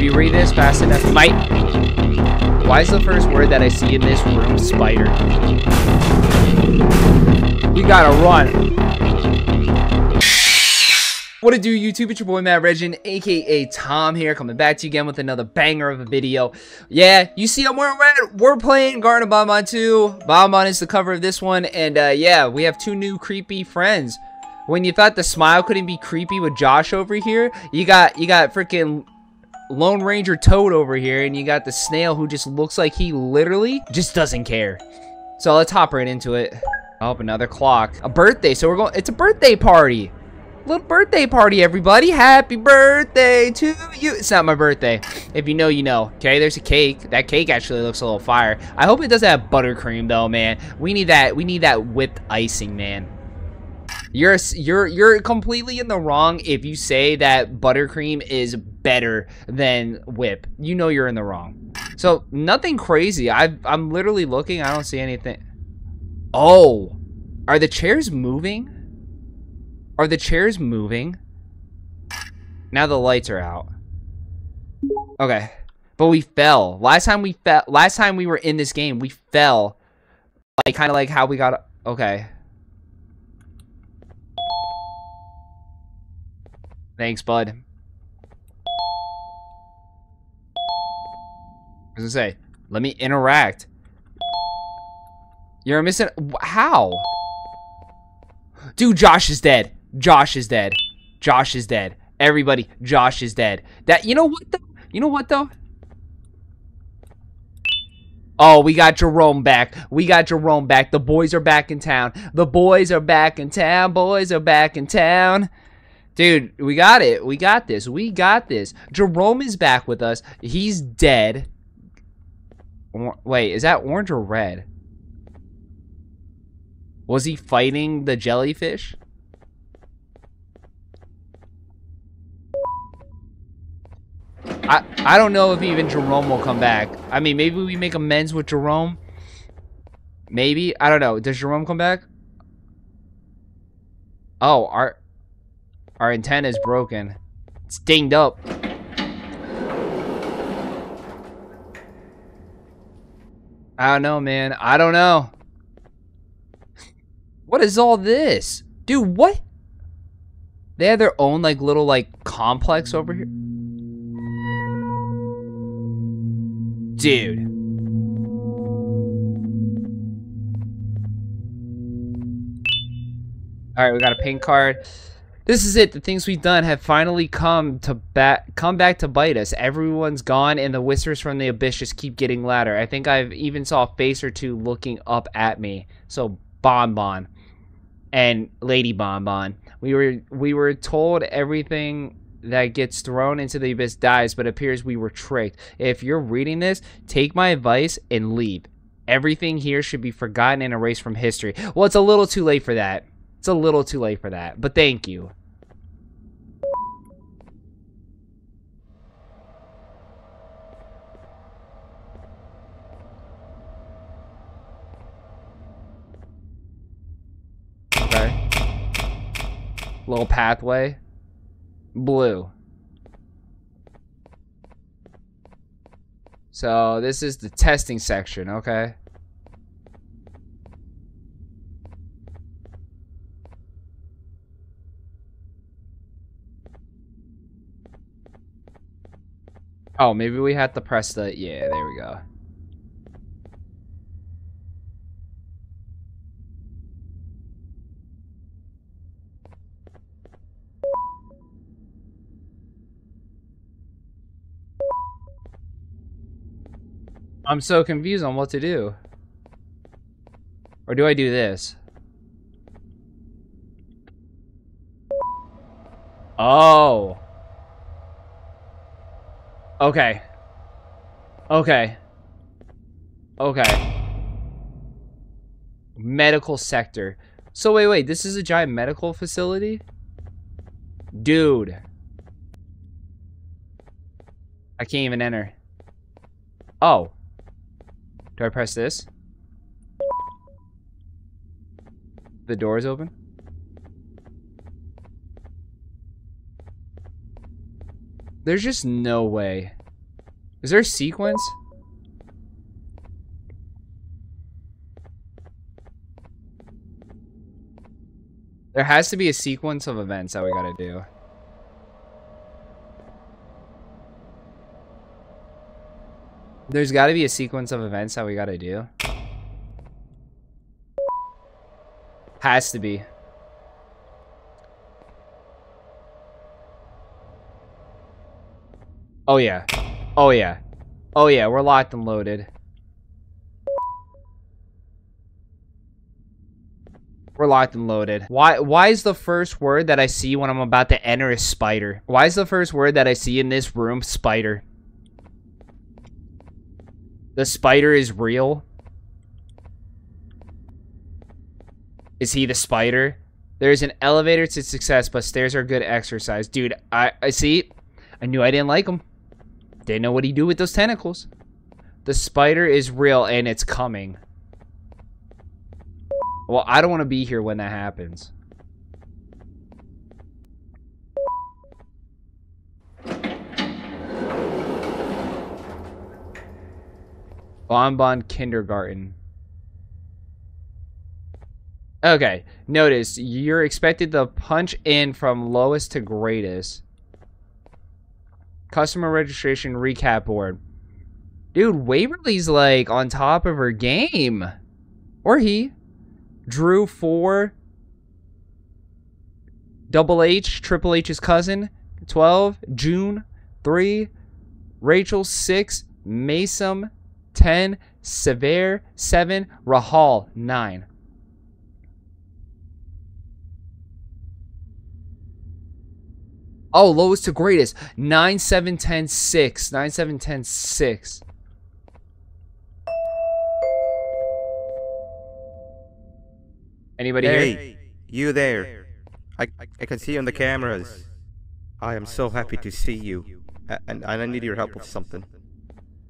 If you read this fast enough, might. Why is the first word that I see in this room spider? We gotta run. What it do, YouTube? It's your boy, Matt Regin, aka Tom here, coming back to you again with another banger of a video. Yeah, you see I'm wearing red. We're playing Garden of Banban 2. Banban is the cover of this one, and yeah, we have two new creepy friends. When you thought the smile couldn't be creepy with Josh over here, you got freaking Lone Ranger Toad over here, and you got the snail who just looks like he literally just doesn't care. So let's hop right into it. Oh, another clock. A birthday, so we're going, it's a birthday party. Little birthday party, everybody. Happy birthday to you. It's not my birthday. If you know, you know. Okay, there's a cake. That cake actually looks a little fire. I hope it doesn't have buttercream though, man. We need that. We need that whipped icing, man. You're completely in the wrong if you say that buttercream is better than whip. You know you're in the wrong. So nothing crazy. I'm literally looking. I don't see anything. Oh, are the chairs moving? Are the chairs moving? Now the lights are out. Okay. But we fell. Last time we were in this game, we fell. Like kinda like how we got, okay. Thanks, bud. I was gonna say, let me interact. You're missing, how? Dude, Josh is dead. Josh is dead. Josh is dead. Everybody, Josh is dead. That, you know what though? You know what though? Oh, we got Jerome back. We got Jerome back. The boys are back in town. The boys are back in town. Boys are back in town. Dude, we got it. We got this. We got this. Jerome is back with us. He's dead. Wait, is that orange or red? Was he fighting the jellyfish? I don't know if even Jerome will come back. I mean, maybe we make amends with Jerome. Maybe. I don't know. Does Jerome come back? Oh, our antenna is broken. It's dinged up. I don't know, man. I don't know. What is all this? Dude, what? They have their own, like, little, like, complex over here? Dude. Alright, we got a pink card. This is it. The things we've done have finally come back to bite us. Everyone's gone, and the whispers from the abyss just keep getting louder. I think I've even saw a face or two looking up at me. So, Banban. And Lady Banban, we were told everything that gets thrown into the abyss dies, but appears we were tricked. If you're reading this, take my advice and leave. Everything here should be forgotten and erased from history. Well, it's a little too late for that. It's a little too late for that, but thank you. Little pathway. Blue. So this is the testing section, okay. Oh, maybe we have to press the, yeah, there we go. I'm so confused on what to do. Or do I do this? Oh. Okay. Okay. Okay. Medical sector. So wait, this is a giant medical facility? Dude. I can't even enter. Oh. Do I press this? The door is open. There's just no way. Is there a sequence? There has to be a sequence of events that we gotta do. There's gotta be a sequence of events that we gotta do. Has to be. Oh yeah. Oh yeah. Oh yeah, we're locked and loaded. We're locked and loaded. Why is the first word that I see when I'm about to enter is spider? Why is the first word that I see in this room spider? The spider is real. Is he the spider? There is an elevator to success, but stairs are good exercise. Dude, I see. I knew I didn't like him. Didn't know what he'd do with those tentacles. The spider is real and it's coming. Well, I don't want to be here when that happens. Banban Kindergarten. Okay, notice you're expected to punch in from lowest to greatest. Customer registration recap board. Dude, Waverly's like on top of her game. Or he. Drew 4. Double H, Triple H's cousin. 12. June 3. Rachel 6. Mason 10. Sever 7. Rahal 9. Oh, lowest to greatest. 9, 7, 10, 6. 9, 7, 10, 6. Anybody here? Hey, you there. I can see you on the cameras. I am so happy to see you. And I need your help with something.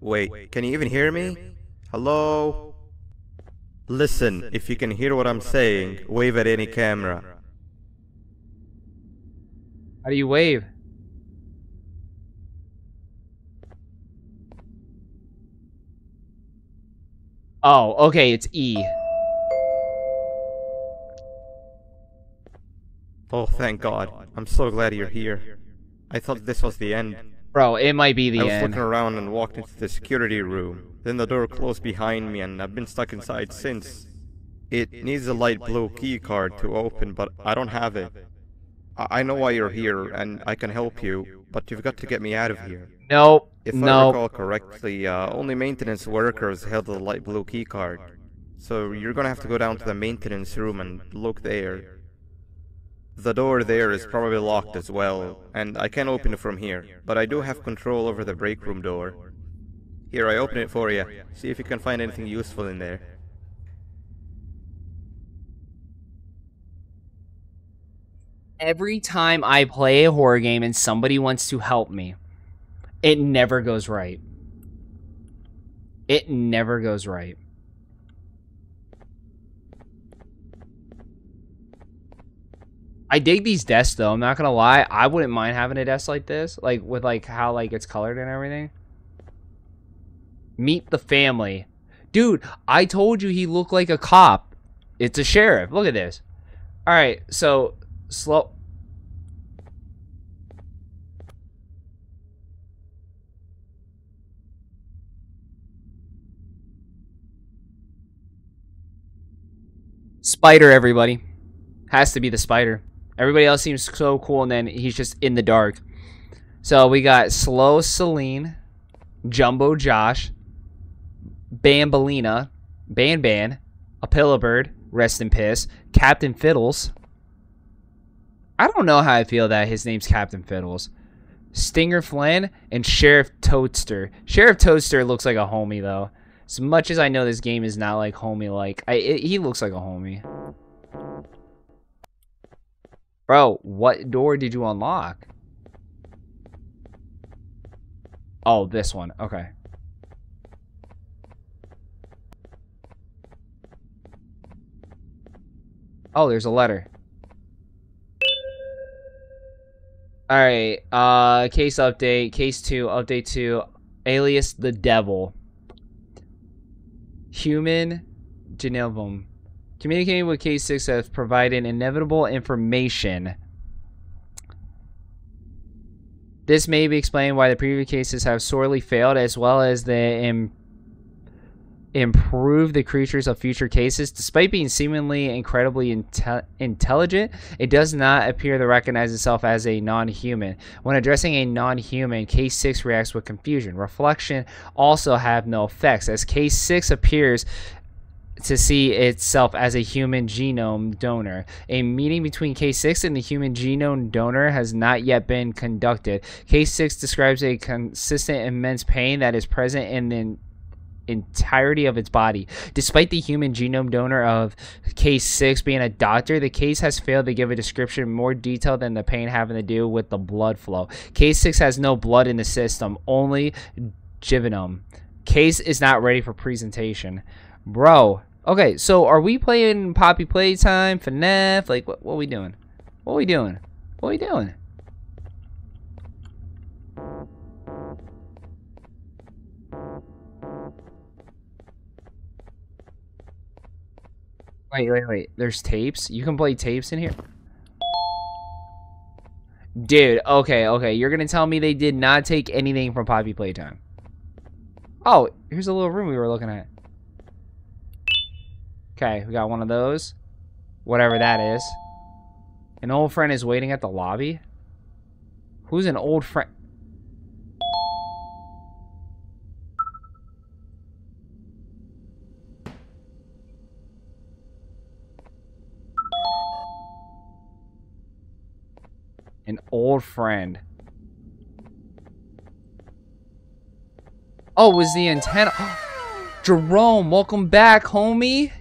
Wait, can you even hear me? Hello? Listen, if you can hear what I'm saying, wave at any camera. How do you wave? Oh, okay, it's E. Oh, thank God. I'm so glad you're here. I thought this was the end. Bro, it might be the end. I was looking around and walked into the security room. Then the door closed behind me and I've been stuck inside since. It needs a light blue key card to open, but I don't have it. I know why you're here, and I can help you, but you've got to get me out of here. Nope. If I recall correctly, only maintenance workers held the light blue key card. So you're gonna have to go down to the maintenance room and look there. The door there is probably locked as well, and I can't open it from here, but I do have control over the break room door. Here, I open it for you. See if you can find anything useful in there. Every time I play a horror game and somebody wants to help me, it never goes right. It never goes right. I dig these desks though, I'm not gonna lie. I wouldn't mind having a desk like this, like with like how like it's colored and everything. Meet the family. Dude, I told you he looked like a cop. It's a sheriff. Look at this. All right, so slow. Spider, everybody. Has to be the spider. Everybody else seems so cool, and then he's just in the dark. So we got Slow Celine, Jumbo Josh, Banbaleena, Banban, Opila Bird, rest in piss, Captain Fiddles. I don't know how I feel that his name's Captain Fiddles. Stinger Flynn and Sheriff Toadster. Sheriff Toadster looks like a homie, though. As much as I know this game is not like homie-like, he looks like a homie. Bro, what door did you unlock? Oh, this one. Okay. Oh, there's a letter. All right, case update, case 2, update 2, alias the devil. Human Genovum. Communicating with K6 has provided inevitable information. This may be explained why the previous cases have sorely failed, as well as they improve the creatures of future cases. Despite being seemingly incredibly intelligent, it does not appear to recognize itself as a non-human. When addressing a non-human, K6 reacts with confusion. Reflection also have no effects, as K6 appears to see itself as a human genome donor. A meeting between K6 and the human genome donor has not yet been conducted. K6 describes a consistent immense pain that is present in the entirety of its body. Despite the human genome donor of K6 being a doctor, the case has failed to give a description more detailed than the pain having to do with the blood flow. K6 has no blood in the system, only jivinum. Case is not ready for presentation. Bro. Okay, so are we playing Poppy Playtime, FNAF? Like, what we doing? What we doing? What we doing? Wait. There's tapes? You can play tapes in here? Dude, okay. You're gonna tell me they did not take anything from Poppy Playtime. Oh, here's a little room we were looking at. Okay, we got one of those. Whatever that is. An old friend is waiting at the lobby? Who's an old friend? An old friend. Oh, it was the antenna. Jerome, welcome back, homie.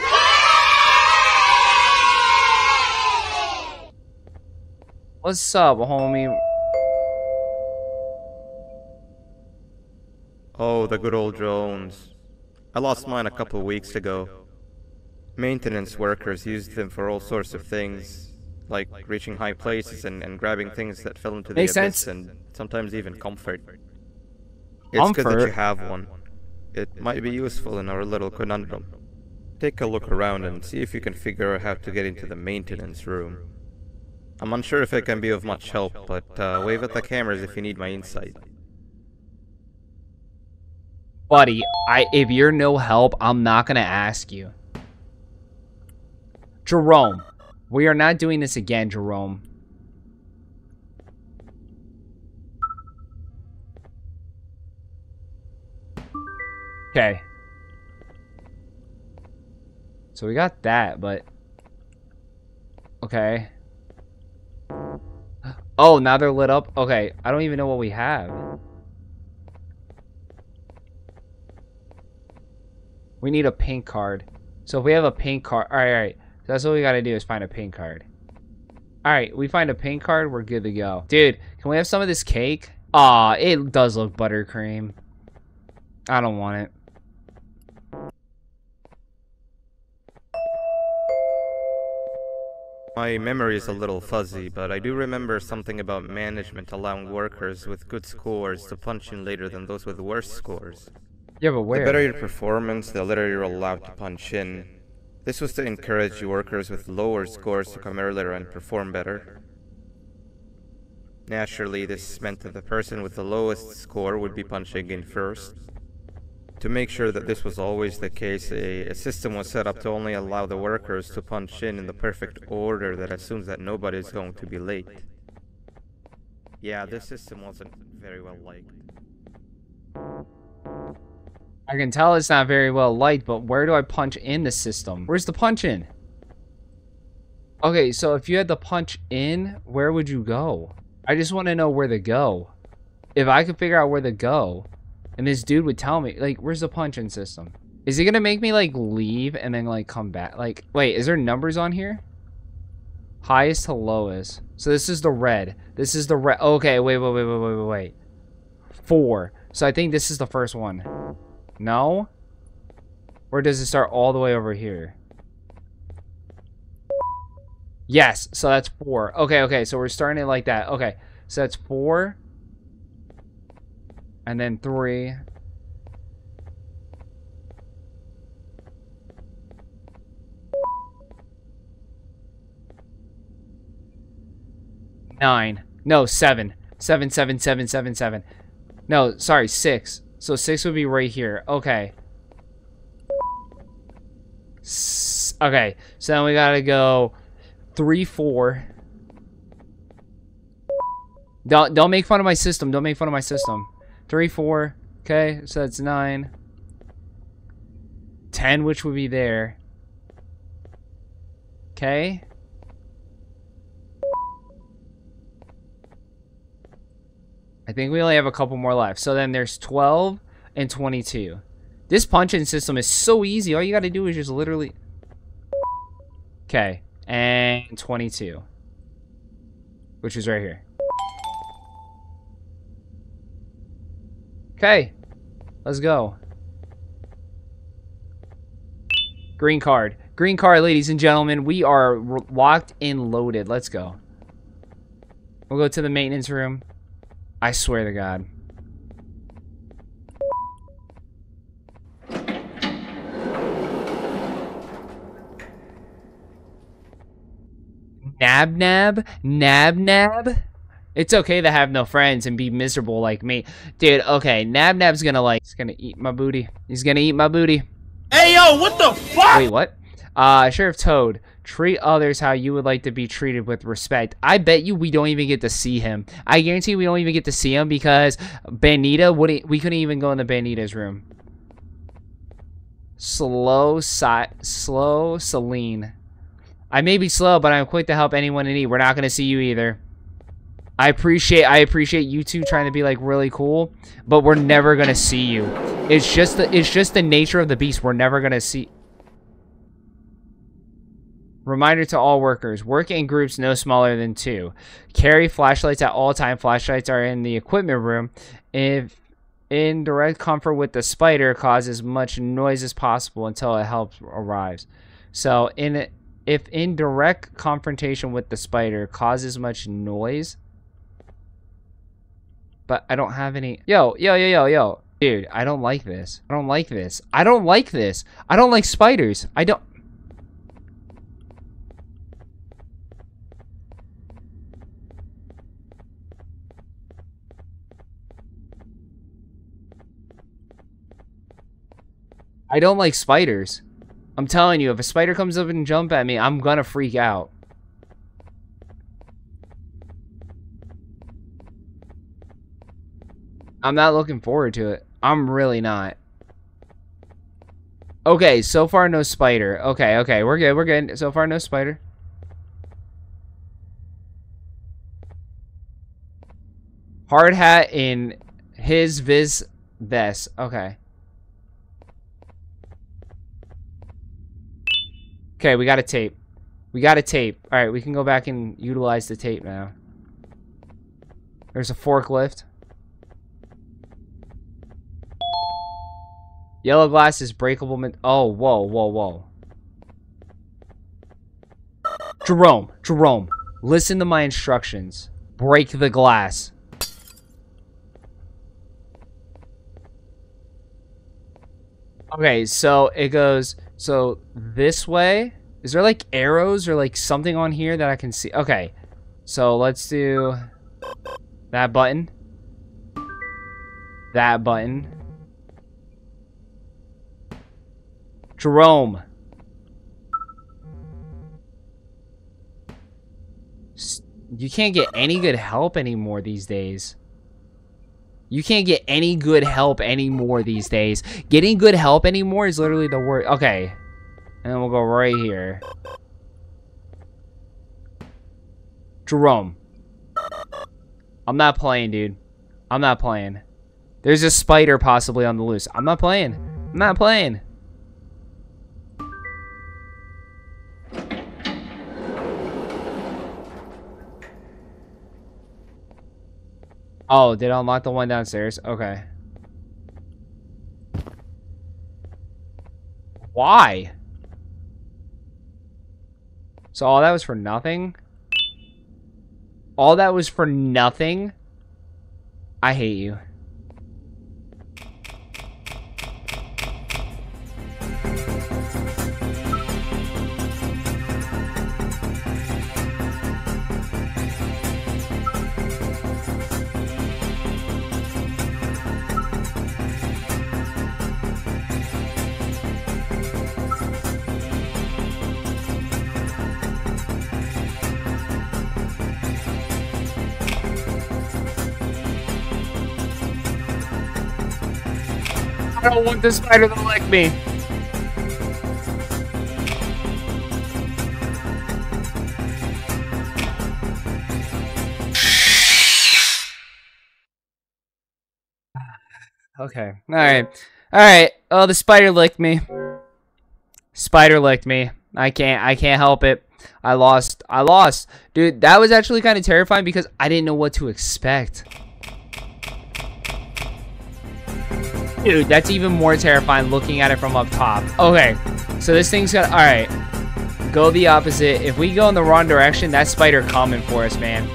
What's up, homie? Oh, the good old drones. I lost mine a couple of weeks ago. Maintenance workers used them for all sorts of things, like reaching high places and grabbing things that fell into the abyss, and sometimes even comfort. It's good that you have one. It might be useful in our little conundrum. Take a look around and see if you can figure out how to get into the maintenance room. I'm unsure if it can be of much help, but wave at the cameras if you need my insight. Buddy, if you're no help, I'm not gonna ask you. Jerome, we are not doing this again, Jerome. Okay. So we got that, but... okay. Oh, now they're lit up? Okay, I don't even know what we have. We need a pink card. So if we have a pink card... Alright. So that's what we gotta do is find a pink card. Alright, we find a pink card, we're good to go. Dude, can we have some of this cake? Aw, it does look buttercream. I don't want it. My memory is a little fuzzy, but I do remember something about management allowing workers with good scores to punch in later than those with worse scores. Yeah, but where? The better your performance, the later you're allowed to punch in. This was to encourage workers with lower scores to come earlier and perform better. Naturally, this meant that the person with the lowest score would be punching in first. To make sure that this was always the case, a system was set up to only allow the workers to punch in the perfect order that assumes that nobody is going to be late. Yeah, this system wasn't very well liked. I can tell it's not very well liked, but where do I punch in the system? Where's the punch in? Okay, so if you had the punch in, where would you go? I just want to know where to go. If I could figure out where to go... and this dude would tell me, like, where's the punch-in system? Is he gonna make me, like, leave and then, like, come back? Like, wait, is there numbers on here? Highest to lowest. So this is the red. This is the red. Okay, wait. 4. So I think this is the first one. No? Or does it start all the way over here? Yes, so that's 4. Okay, so we're starting it like that. Okay, so that's 4... And then 3. Nine. No, 7. 7. No, sorry, 6. So 6 would be right here. Okay. Okay, so then we gotta go 3, 4. Don't make fun of my system. 3, 4. Okay, so that's 9. 10, which would be there. Okay. I think we only have a couple more left. So then there's 12 and 22. This punch-in system is so easy. All you gotta do is just literally... Okay, and 22, which is right here. Okay, let's go. Green card. Green card, ladies and gentlemen. We are locked and loaded. Let's go. We'll go to the maintenance room. I swear to God. NabNab. It's okay to have no friends and be miserable like me. Dude, okay, NabNab's gonna like, he's gonna eat my booty. He's gonna eat my booty. Hey, yo, what the fuck? Wait, what? Sheriff Toad, treat others how you would like to be treated with respect. I bet you we don't even get to see him. I guarantee we don't even get to see him because Banita wouldn't, we couldn't even go in the Banita's room. Slow Celine. I may be slow, but I'm quick to help anyone in need. We're not gonna see you either. I appreciate you two trying to be like really cool, but we're never gonna see you. It's just the nature of the beast. We're never gonna see. Reminder to all workers: work in groups no smaller than 2. Carry flashlights at all times. Flashlights are in the equipment room. If in direct comfort with the spider, cause as much noise as possible until it helps arrives. So If in direct confrontation with the spider, causes much noise. But I don't have any. Yo. Dude, I don't like this. I don't like spiders. I don't. I'm telling you, if a spider comes up and jump at me, I'm gonna freak out. I'm not looking forward to it. I'm really not. Okay, so far no spider. Okay, we're good. So far no spider. Hard hat in his vis vest. Okay. Okay, we got a tape. All right, we can go back and utilize the tape now. There's a forklift. Yellow glass is breakable. Oh, whoa. Jerome, listen to my instructions. Break the glass. Okay, so it goes... So this way, is there like arrows or like something on here that I can see? Okay, so let's do that button. Jerome. You can't get any good help anymore these days. Getting good help anymore is literally the word. Okay. And then we'll go right here. Jerome. I'm not playing, dude. There's a spider possibly on the loose. I'm not playing. Oh, did I unlock the one downstairs? Okay. Why? So all that was for nothing? I hate you. I don't want this spider to like me. Okay. All right. Oh, the spider licked me. Spider licked me. I can't help it. I lost. Dude, that was actually kind of terrifying because I didn't know what to expect. Dude, that's even more terrifying looking at it from up top. Okay. So this thing's gonna... Alright. Go the opposite. If we go in the wrong direction, that spider coming for us, man.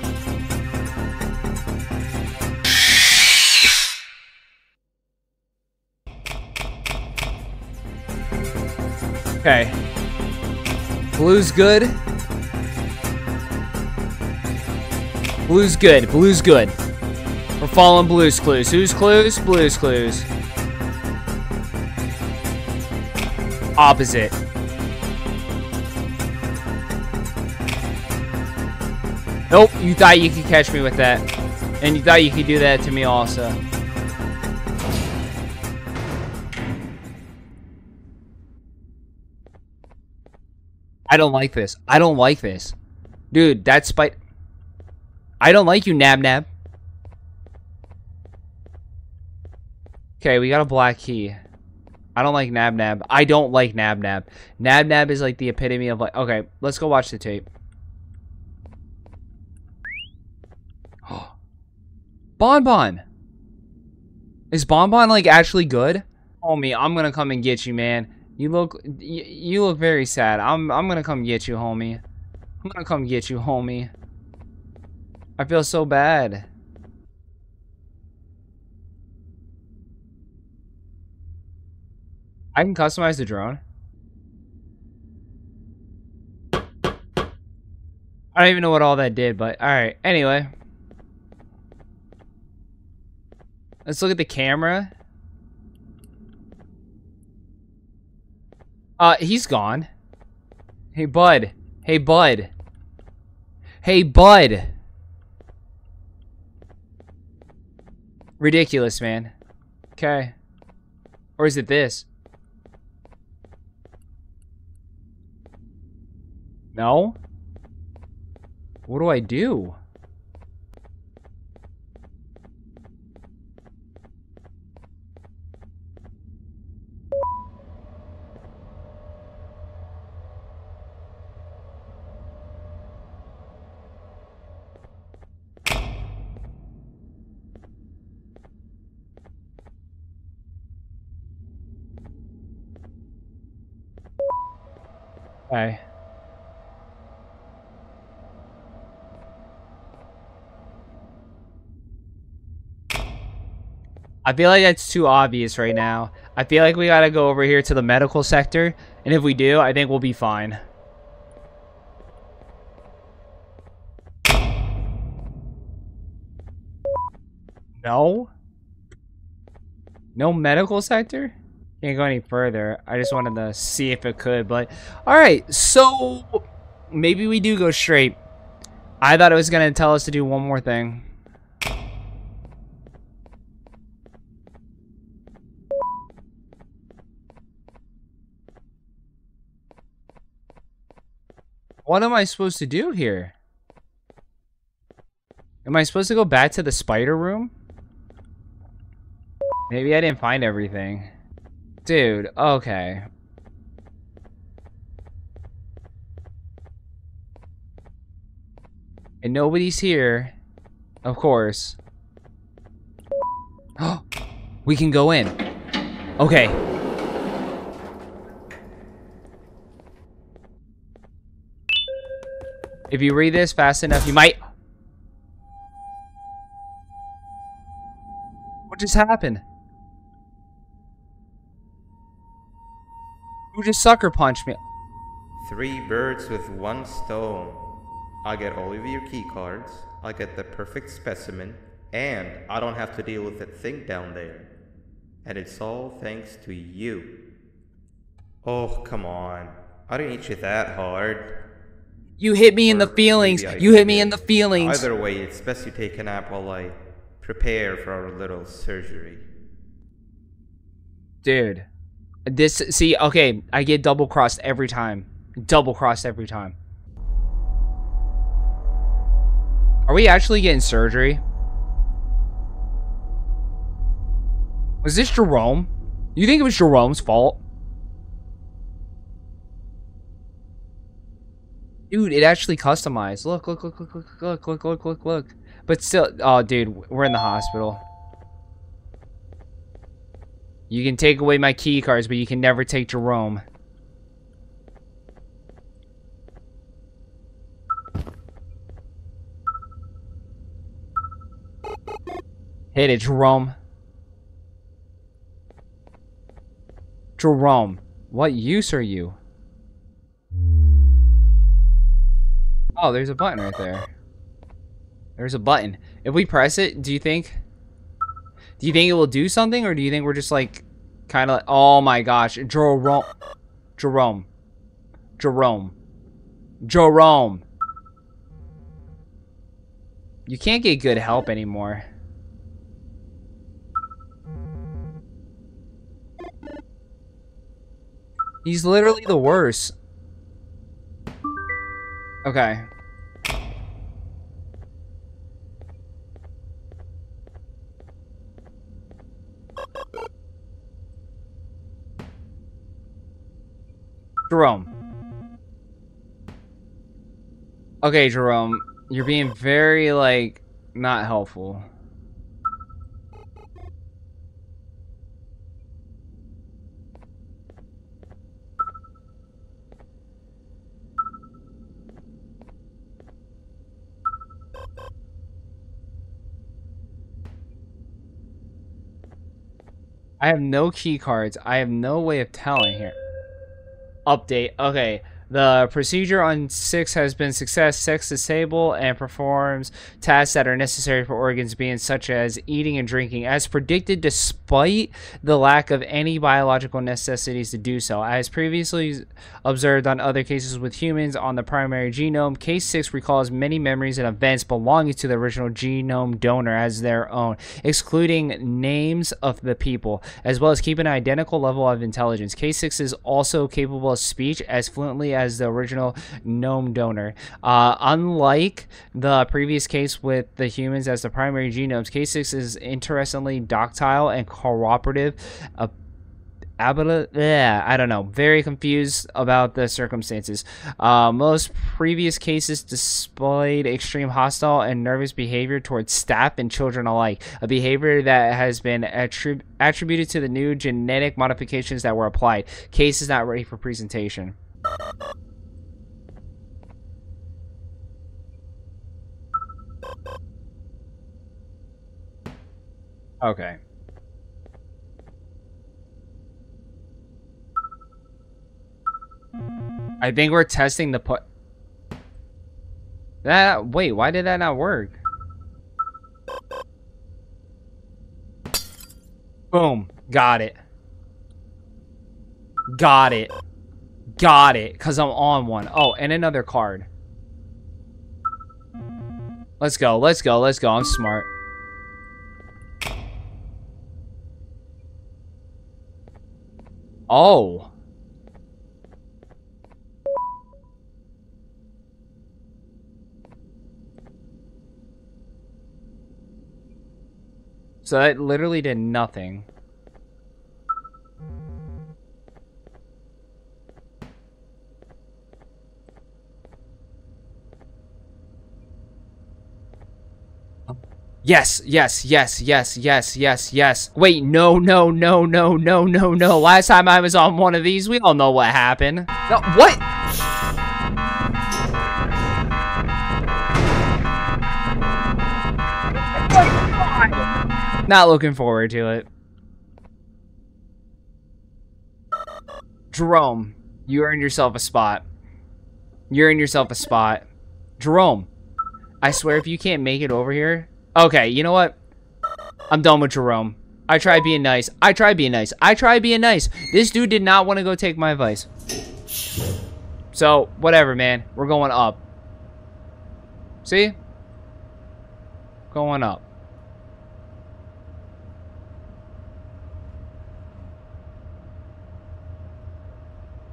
Okay. Blue's good. Blue's good. Blue's good. We're following Blue's clues. Who's clues? Blue's clues. Opposite. Nope. You thought you could catch me with that. And you thought you could do that to me also. I don't like this. I don't like this. Dude, that spite. I don't like you, NabNab. Okay, we got a black key. I don't like NabNab. I don't like NabNab. NabNab is like the epitome of like... Okay, let's go watch the tape. Banban! Is Banban like actually good? Homie, I'm gonna come and get you, man. You look very sad. I'm gonna come get you, homie. I'm gonna come get you, homie. I feel so bad. I can customize the drone. I don't even know what all that did, but alright. Anyway. Let's look at the camera. He's gone. Hey, bud. Hey, bud. Hey, bud. Ridiculous, man. Okay. Or is it this? No? What do I do? Okay. I feel like that's too obvious right now. I feel like we gotta go over here to the medical sector, and if we do, I think we'll be fine. No? No medical sector? Can't go any further. I just wanted to see if it could, but alright, so maybe we do go straight. I thought it was gonna tell us to do one more thing. What am I supposed to do here? Am I supposed to go back to the spider room? Maybe I didn't find everything. Dude, okay. And nobody's here, of course. Oh, we can go in. Okay. If you read this fast enough, you might... What just happened? Who just sucker punched me? Three birds with one stone. I get all of your key cards. I get the perfect specimen. And I don't have to deal with that thing down there. And it's all thanks to you. Oh, come on. I didn't hit you that hard. You hit me in the feelings. You hit me in the feelings. Either way, it's best you take a nap while I prepare for our little surgery. Dude. This, see, okay, I get double crossed every time. Double crossed every time. Are we actually getting surgery? Was this Jerome? You think it was Jerome's fault? Dude, it actually customized. Look, look, look, look, look, look, look, look, look, look. But still, oh, dude, we're in the hospital. You can take away my key cards, but you can never take Jerome. Hit it, Jerome. Jerome, what use are you? Oh, there's a button right there. There's a button. If we press it, do you think it will do something, or do you think we're just like kind of like, oh my gosh, Jerome. You can't get good help anymore. He's literally the worst. Okay. Jerome. Okay, Jerome, you're being very, like, not helpful. I have no key cards. I have no way of telling here. Update. Okay. The procedure on 6 has been success. 6 disables and performs tasks that are necessary for organs being such as eating and drinking. As predicted, despite the lack of any biological necessities to do so. As previously observed on other cases with humans on the primary genome, case 6 recalls many memories and events belonging to the original genome donor as their own, excluding names of the people, as well as keeping an identical level of intelligence. Case 6 is also capable of speech as fluently as the original gnome donor. Unlike the previous case with the humans as the primary genomes, K6 is interestingly docile and cooperative. I don't know. Very confused about the circumstances. Most previous cases displayed extreme hostile and nervous behavior towards staff and children alike, a behavior that has been attributed to the new genetic modifications that were applied. Case is not ready for presentation. Okay. I think we're testing the put. That, wait, why did that not work? Boom. Got it. Got it. Got it, because I'm on one. Oh, and another card. Let's go, let's go, let's go. I'm smart. Oh. So that literally did nothing. Yes, yes, yes, yes, yes, yes, yes. Wait, no, no, no, no, no, no, no. Last time I was on one of these, we all know what happened. No, what? Not looking forward to it. Jerome, you earned yourself a spot. You earned yourself a spot. Jerome, I swear if you can't make it over here... Okay, you know what? I'm done with Jerome. I tried being nice. I tried being nice. I tried being nice. This dude did not want to go take my advice. So, whatever, man. We're going up. See? Going up.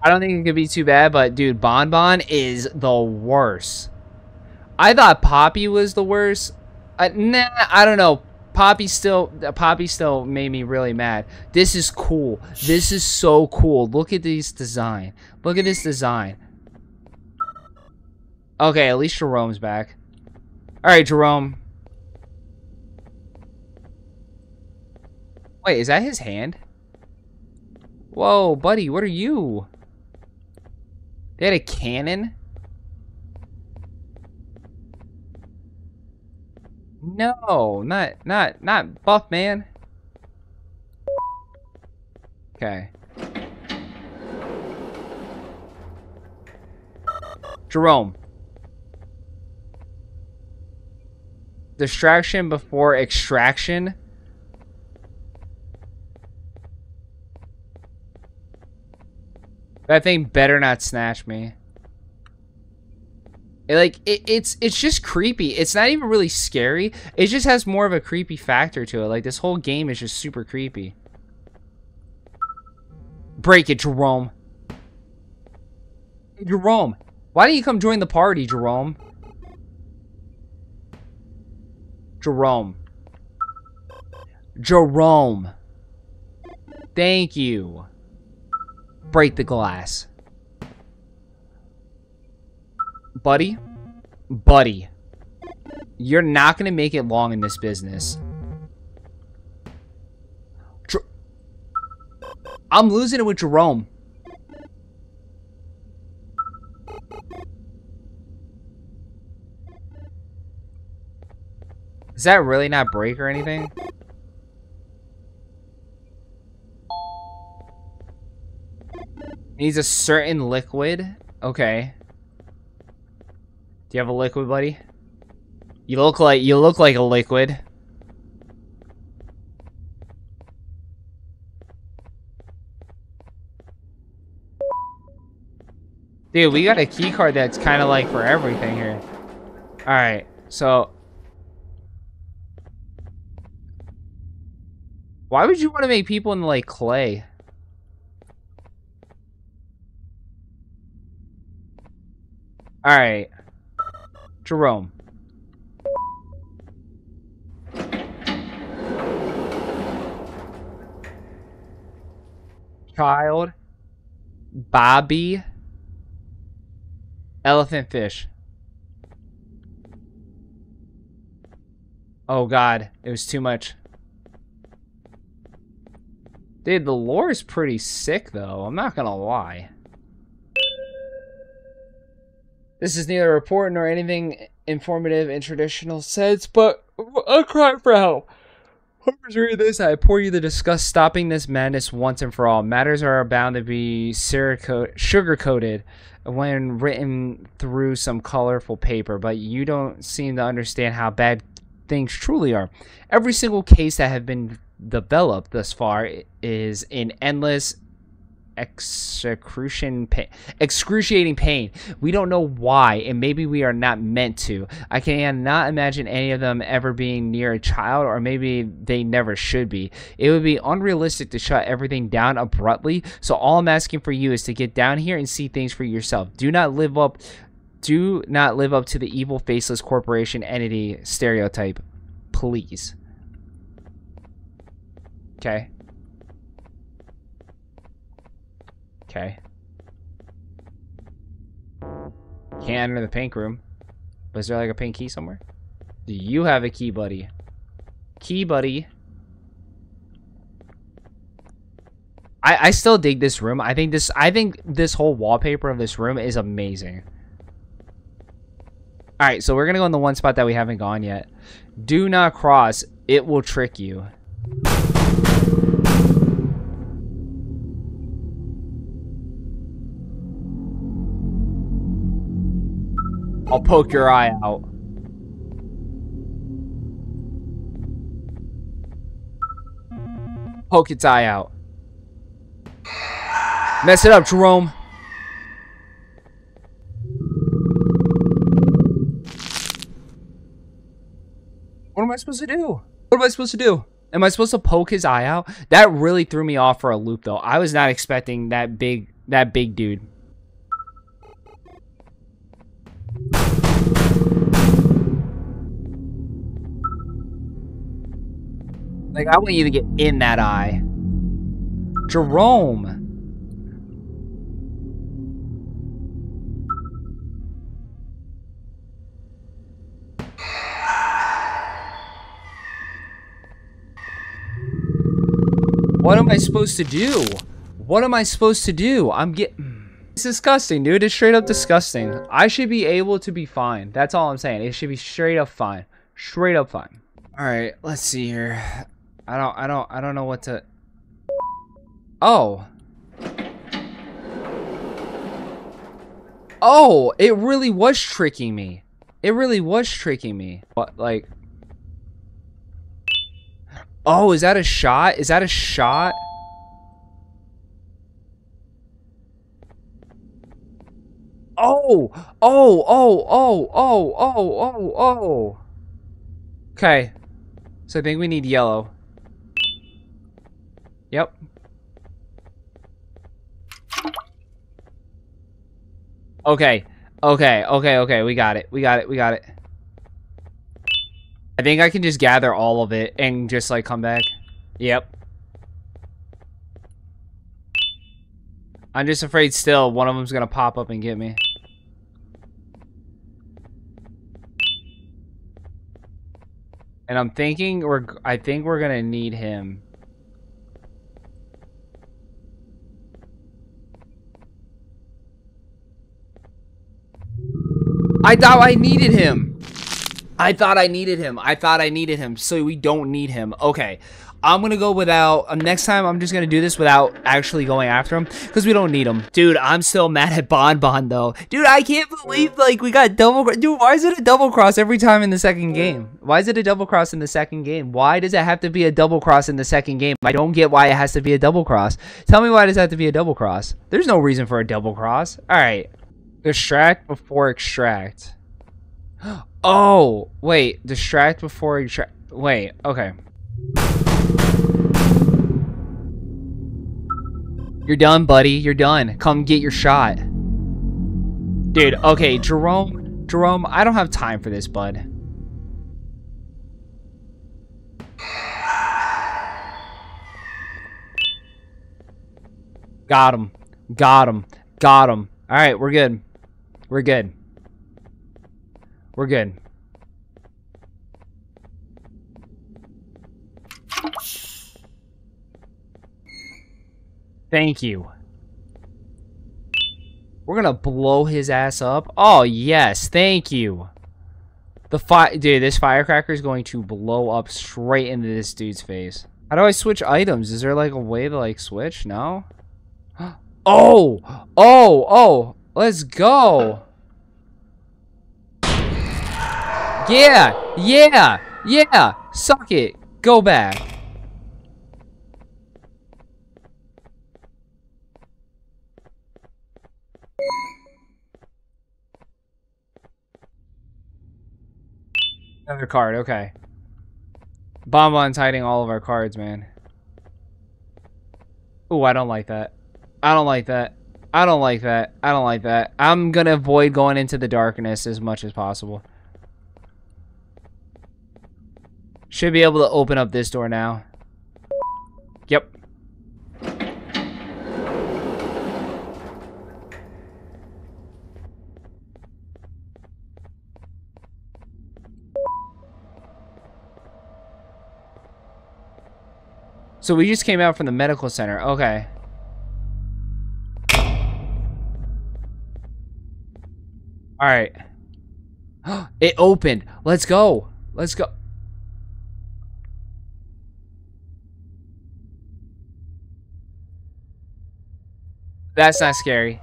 I don't think it could be too bad, but dude, Banban is the worst. I thought Poppy was the worst. Nah, I don't know. Poppy still made me really mad. This is cool. This is so cool. Look at this design. Look at this design. Okay, at least Jerome's back. All right, Jerome. Wait, is that his hand? Whoa, buddy, what are you? They had a cannon? No, not buff, man. Okay. Jerome. Distraction before extraction. That thing better not snatch me. It's just creepy. It's not even really scary. It just has more of a creepy factor to it. Like, this whole game is just super creepy. Break it, Jerome. Jerome, why don't you come join the party, Jerome? Jerome. Jerome. Thank you. Break the glass. Buddy? Buddy. You're not gonna make it long in this business. I'm losing it with Jerome. Is that really not break or anything? Needs a certain liquid. Okay. Do you have a liquid, buddy? You look like a liquid. Dude, we got a key card that's kind of like for everything here. All right. So why would you want to make people into like clay? All right, Jerome. Child, Bobby, elephant fish. Oh God, it was too much. Dude, the lore is pretty sick though, I'm not gonna lie. This is neither a report nor anything informative in traditional sense, but a cry for help. Whoever's reading this, I implore you to discuss stopping this madness once and for all. Matters are bound to be sugar-coated when written through some colorful paper, but you don't seem to understand how bad things truly are. Every single case that have been developed thus far is in endless excruciating pain. We don't know why, and maybe we are not meant to. I cannot imagine any of them ever being near a child, or maybe they never should be. It would be unrealistic to shut everything down abruptly, so all I'm asking for you is to get down here and see things for yourself. Do not live up to the evil faceless corporation entity stereotype, please. Okay. Okay. Can't enter the pink room. Was there like a pink key somewhere? Do you have a key, buddy? Key, buddy. I still dig this room. I think this whole wallpaper of this room is amazing. All right, so we're gonna go in the one spot that we haven't gone yet. Do not cross. It will trick you. I'll poke your eye out. Poke its eye out. Mess it up, Jerome. What am I supposed to do? What am I supposed to do? Am I supposed to poke his eye out? That really threw me off for a loop, though. I was not expecting that big that big dude. Like, I want you to get in that eye. Jerome. What am I supposed to do? What am I supposed to do? I'm getting... It's disgusting, dude. It's straight up disgusting. I should be able to be fine. That's all I'm saying. It should be straight up fine. Straight up fine. Alright, let's see here. I don't know what to... Oh. Oh, it really was tricking me. It really was tricking me. But, like... Oh, is that a shot? Is that a shot? Oh! Oh! Oh! Oh! Oh! Oh! Oh! Oh! Okay. So I think we need yellow. Yep. Okay. Okay. Okay. Okay. We got it. We got it. We got it. I think I can just gather all of it and just like come back. Yep. I'm just afraid still one of them's gonna pop up and get me. And I'm thinking I think we're gonna need him. I thought I needed him. I thought I needed him. I thought I needed him. So we don't need him. Okay. I'm going to go without... next time, I'm just going to do this without actually going after him. Because we don't need him. Dude, I'm still mad at Banban, though. Dude, I can't believe, like, we got double... Dude, why is it a double cross every time in the second game? Why is it a double cross in the second game? Why does it have to be a double cross in the second game? I don't get why it has to be a double cross. Tell me why it does have to be a double cross. There's no reason for a double cross. All right. Distract before extract. Oh, wait, distract before you try. Wait, okay. You're done, buddy. You're done. Come get your shot. Dude, okay, Jerome, I don't have time for this, bud. Got him. Got him. Got him. All right, we're good. We're good. We're good. Thank you. We're gonna blow his ass up. Oh, yes. Thank you. The dude, this firecracker is going to blow up straight into this dude's face. How do I switch items? Is there, like, a way to, like, switch? No? Oh! Oh! Oh! Let's go! Yeah, yeah, yeah. Suck it. Go back. Another card, okay. Banban's hiding all of our cards, man. Ooh, I don't like that. I don't like that. I don't like that. I don't like that. I'm gonna avoid going into the darkness as much as possible. Should be able to open up this door now. Yep. So we just came out from the medical center. Okay. All right. It opened. Let's go. Let's go. That's not scary.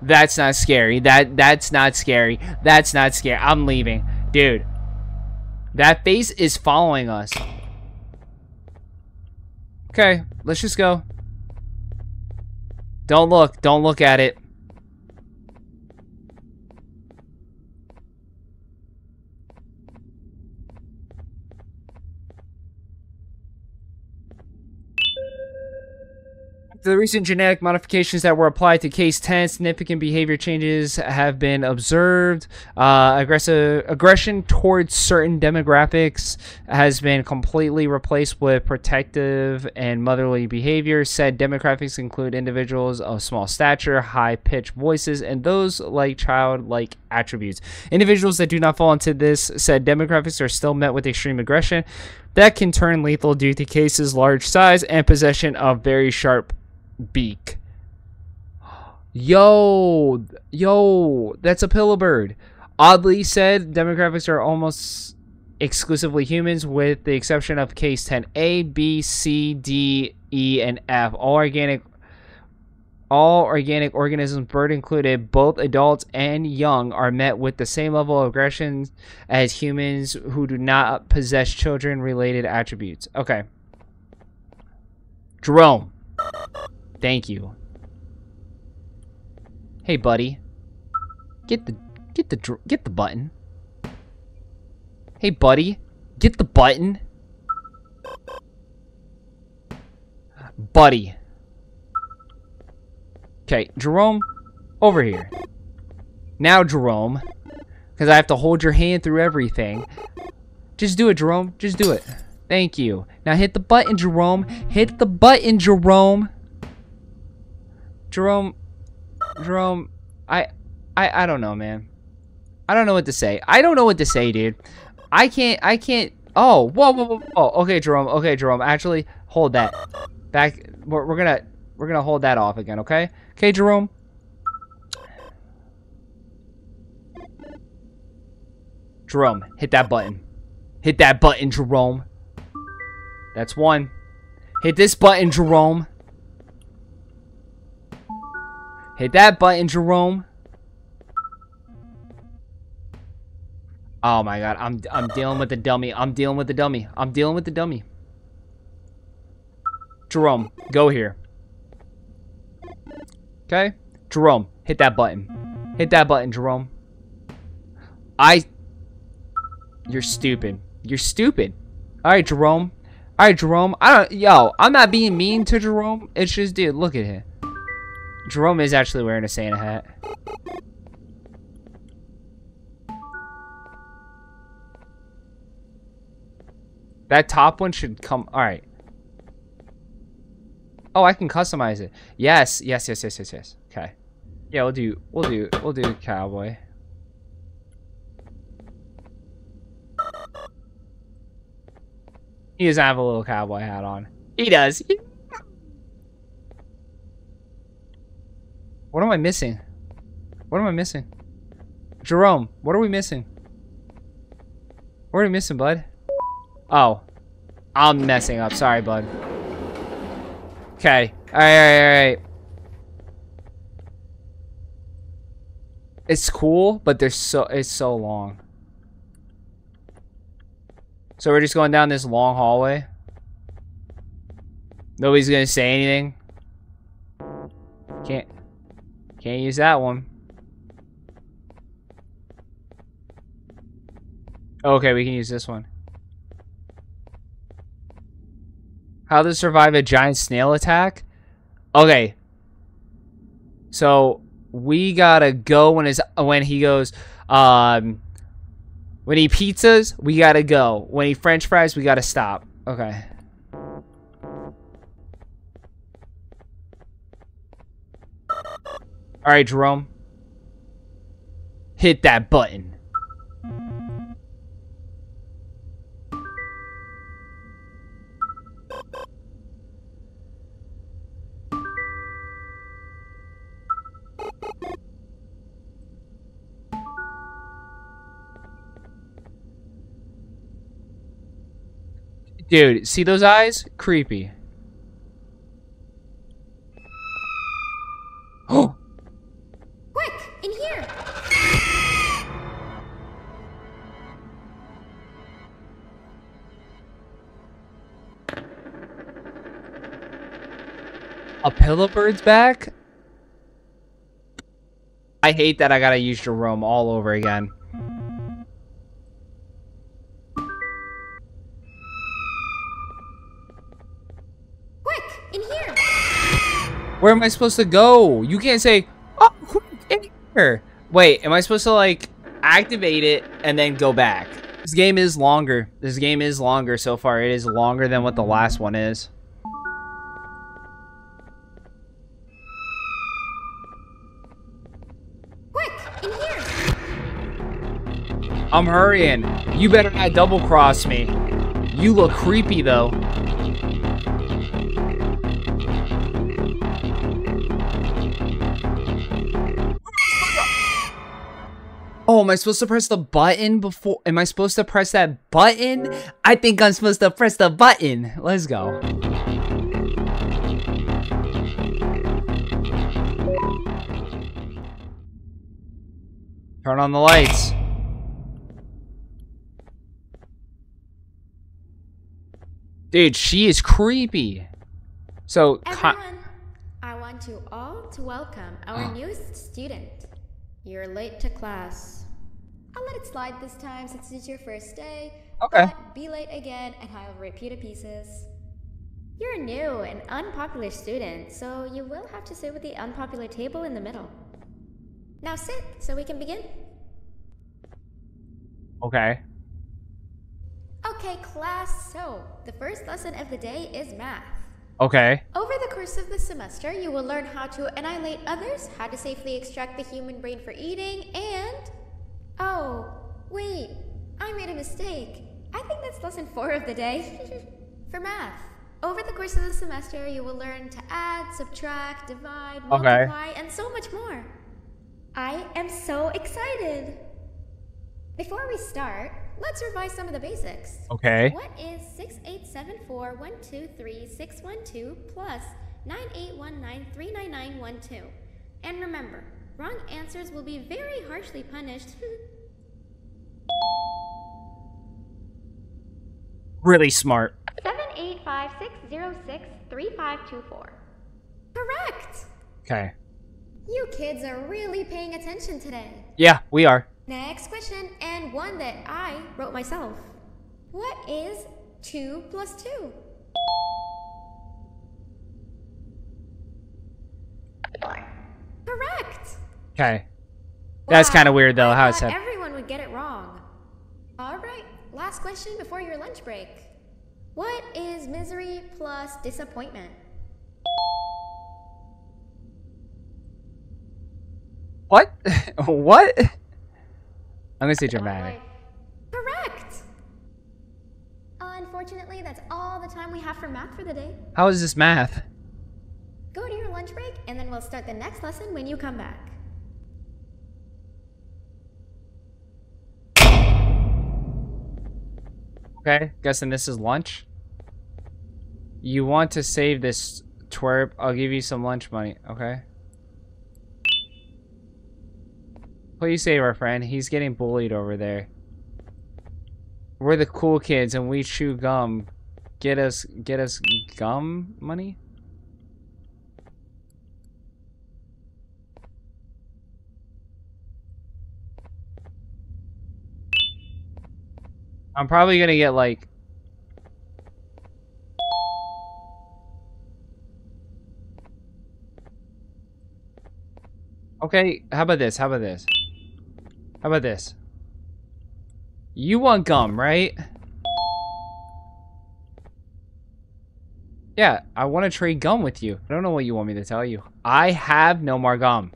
That's not scary. That's not scary. That's not scary. I'm leaving. Dude. That face is following us. Okay. Let's just go. Don't look. Don't look at it. the recent genetic modifications that were applied to case 10, significant behavior changes have been observed. Aggression towards certain demographics has been completely replaced with protective and motherly behavior. Said demographics include individuals of small stature, high-pitched voices, and those like childlike attributes. Individuals that do not fall into this said demographics are still met with extreme aggression that can turn lethal due to cases' large size and possession of very sharp beak. Yo, that's Opila Bird. Oddly said, demographics are almost exclusively humans, with the exception of case 10. A, B, C, D, E, and F. All organic organisms, bird included, both adults and young, are met with the same level of aggression as humans who do not possess children-related attributes. Okay. Jerome. Thank you. Hey, buddy. Get the button. Hey, buddy. Get the button. Buddy. Okay, Jerome, over here. Now, Jerome, because I have to hold your hand through everything. Just do it, Jerome. Just do it. Thank you. Now hit the button, Jerome. Hit the button, Jerome. Jerome, I don't know, man. I don't know what to say. I don't know what to say, dude. I can't. Oh, whoa. Oh, okay, Jerome. Actually, hold that. Back. We're gonna hold that off again, okay? Okay, Jerome. Jerome, hit that button. Hit that button, Jerome. That's one. Hit this button, Jerome. Hit that button, Jerome. Oh my God, I'm dealing with the dummy. Jerome, go here. Okay, Jerome, hit that button. Jerome. You're stupid. All right, Jerome. I'm not being mean to Jerome. It's just, dude, look at him. Jerome is actually wearing a Santa hat. That top one should come. All right. Oh, I can customize it. Yes. Okay. Yeah, we'll do cowboy. He doesn't have a little cowboy hat on. He does. What am I missing? Jerome, what are we missing? What are we missing, bud? Oh, I'm messing up. Sorry, bud. Okay. All right. It's cool, but it's so long. So we're just going down this long hallway. Nobody's gonna say anything. Can't use that one. Okay, we can use this one. How to survive a giant snail attack? Okay. So we gotta go when he pizzas, we gotta go. When he French fries, we gotta stop. Okay. All right, Jerome. Hit that button. Dude, see those eyes? Creepy. Oh! Quick, in here! Opila Bird's back? I hate that I gotta use Jerome all over again. In here. Where am I supposed to go? You can't say, oh, in here. Wait, am I supposed to, like, activate it and then go back? This game is longer. This game is longer so far. It is longer than what the last one is. Quick, in here. I'm hurrying. You better not double cross me. You look creepy, though. Oh, am I supposed to press the button before? Am I supposed to press that button? I think I'm supposed to press the button. Let's go. Turn on the lights. Dude, she is creepy. So, everyone, I want you all to welcome our newest student. You're late to class. I'll let it slide this time since it's your first day. Okay. But be late again and I'll rip you to pieces. You're new and unpopular student, so you will have to sit with the unpopular table in the middle. Now sit so we can begin. Okay. Okay, class, so the first lesson of the day is math. Okay. Over the course of the semester, you will learn how to annihilate others, how to safely extract the human brain for eating, and... Oh, wait, I made a mistake. I think that's lesson 4 of the day. For math, over the course of the semester, you will learn to add, subtract, divide, multiply, and so much more. I am so excited. Before we start, let's revise some of the basics. Okay. What is 6874123612612 plus 9819399912? And remember, wrong answers will be very harshly punished. Really smart. 78560635524. Correct. Okay. You kids are really paying attention today. Yeah, we are. Next question, and one that I wrote myself. What is 2 plus 2? 4. Correct. Okay. That's kind of weird, though, how it said. Everyone would get it wrong. All right, last question before your lunch break. What is misery plus disappointment? What? What? I'm gonna say dramatic. Correct! Unfortunately, that's all the time we have for math for the day. How is this math? Go to your lunch break, and then we'll start the next lesson when you come back. Okay, guessing this is lunch. You want to save this twerp? I'll give you some lunch money, okay? Please save our friend. He's getting bullied over there. We're the cool kids and we chew gum. Get us gum money? I'm probably gonna get like... Okay, how about this? How about this? How about this? You want gum, right? Yeah, I want to trade gum with you. I don't know what you want me to tell you. I have no more gum.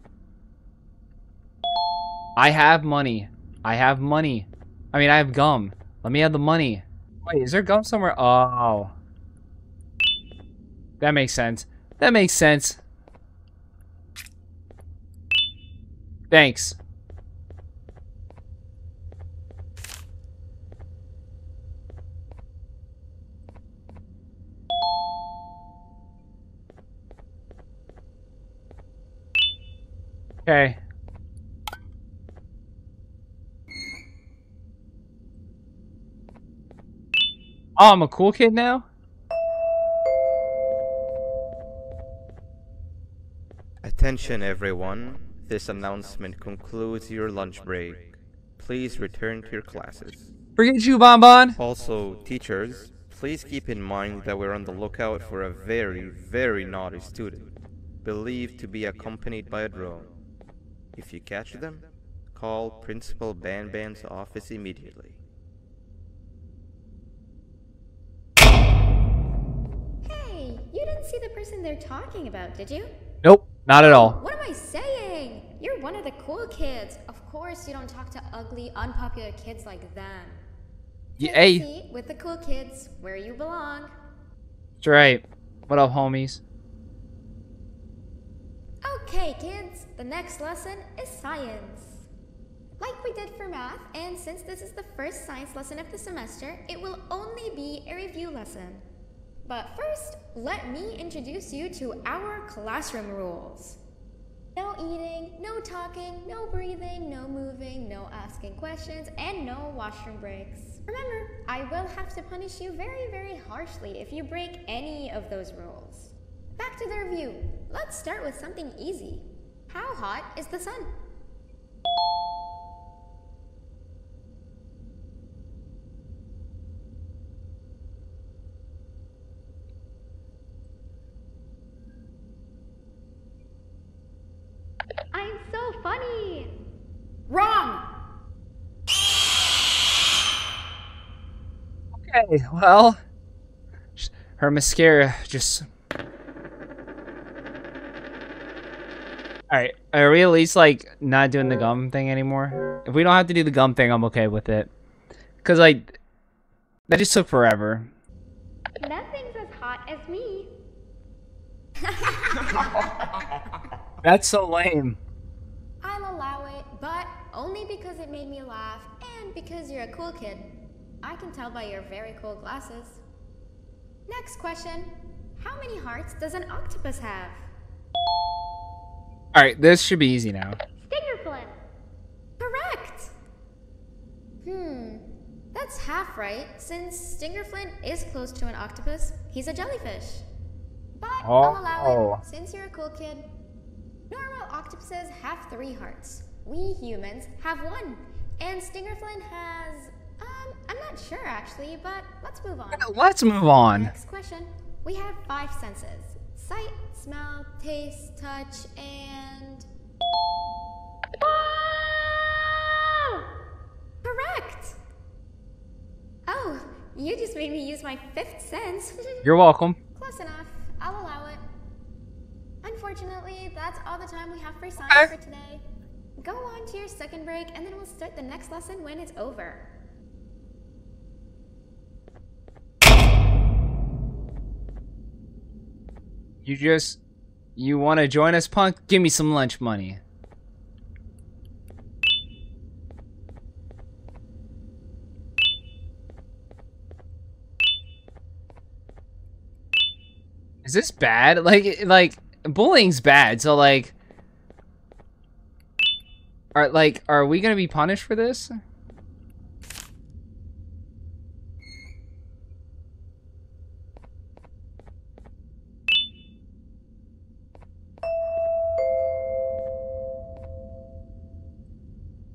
I have money. I have money. I mean, I have gum. Let me have the money. Wait, is there gum somewhere? Oh. That makes sense. That makes sense. Thanks. Okay. Oh, I'm a cool kid now? Attention, everyone. This announcement concludes your lunch break. Please return to your classes. Forget you, Banban! Also, teachers, please keep in mind that we're on the lookout for a very, very naughty student. believed to be accompanied by a drone. If you catch them, call Principal Banban's office immediately. Hey, you didn't see the person they're talking about, did you? Nope, not at all. What am I saying? You're one of the cool kids. Of course you don't talk to ugly, unpopular kids like them. Hey. With the cool kids, where you belong. That's right. What up, homies? Okay, kids. The next lesson is science. Like we did for math, and since this is the first science lesson of the semester, it will only be a review lesson. But first, let me introduce you to our classroom rules. No eating, no talking, no breathing, no moving, no asking questions, and no washroom breaks. Remember, I will have to punish you very, very harshly if you break any of those rules. Back to the review. Let's start with something easy. How hot is the sun? I'm so funny! Wrong! Okay, well, her mascara just... Alright, are we at least, like, not doing the gum thing anymore? If we don't have to do the gum thing, I'm okay with it. Because, like, that just took forever. Nothing's as hot as me. That's so lame. I'll allow it, but only because it made me laugh and because you're a cool kid. I can tell by your very cool glasses. Next question. How many hearts does an octopus have? Alright, this should be easy now. Stinger Flynn. Correct! That's half right, since Stinger Flynn is close to an octopus. He's a jellyfish. But I'll allow it, since you're a cool kid. Normal octopuses have 3 hearts. We humans have 1. And Stinger Flynn has... I'm not sure actually, but let's move on. Let's move on. Next question. We have 5 senses. Sight, smell, taste, touch, and... Whoa! Correct! Oh, you just made me use my 5th sense. You're welcome. Close enough. I'll allow it. Unfortunately, that's all the time we have for science for today. Go on to your second break, and then we'll start the next lesson when it's over. You want to join us, punk? Give me some lunch money. Is this bad? Like... Bullying's bad, so like, are we gonna be punished for this?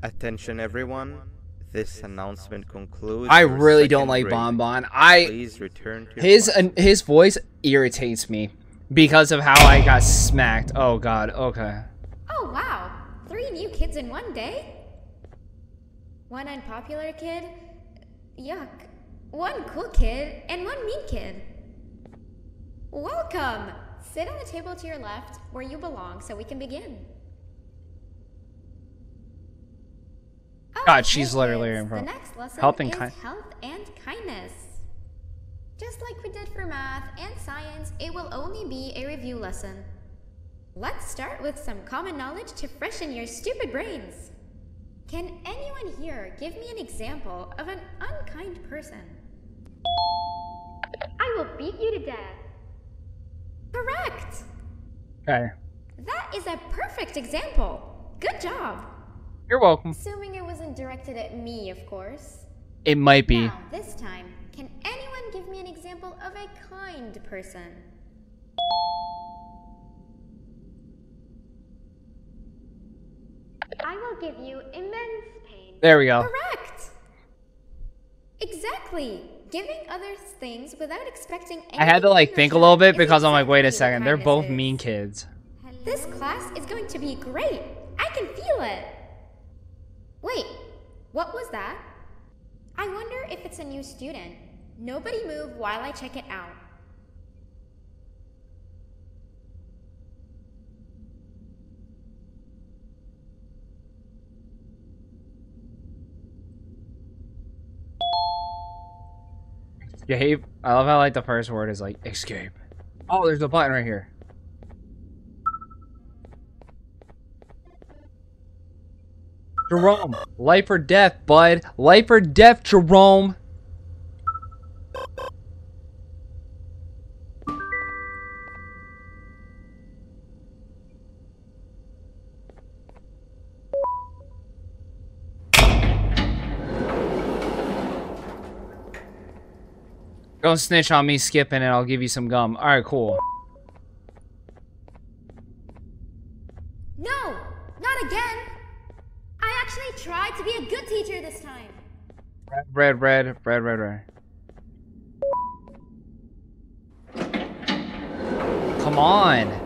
Attention, everyone! This announcement concludes. I really don't like Banban. Please return to his voice irritates me. Because of how I got smacked. Oh god, okay. Oh wow, 3 new kids in one day? 1 unpopular kid? Yuck. 1 cool kid and 1 mean kid. Welcome! Sit on the table to your left where you belong so we can begin. God, she's literally in front. The next lesson is health and kindness. Just like we did for math and science, it will only be a review lesson. Let's start with some common knowledge to freshen your stupid brains. Can anyone here give me an example of an unkind person? I will beat you to death. Correct! Okay. That is a perfect example. Good job. You're welcome. Assuming it wasn't directed at me, of course. It might be. Now, this time, can anyone give me an example of a kind person? I will give you immense pain. There we go. Correct! Exactly! Giving others things without expecting anything. I had to like think a little bit because I'm like, wait a second, they're both mean kids. This class is going to be great. I can feel it. Wait, what was that? I wonder if it's a new student. Nobody move while I check it out. Escape. I love how like the first word is like escape. Oh, there's a button right here. Jerome, life or death, bud. Life or death, Jerome. Don't snitch on me skipping and I'll give you some gum. Alright, cool. No! Not again! I actually tried to be a good teacher this time. Red. Come on!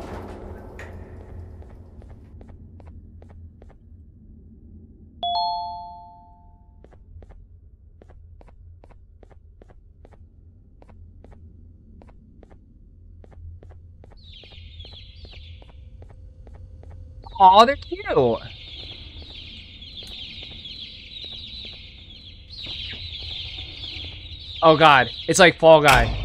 Aw, they're cute. Oh god, it's like Fall Guy.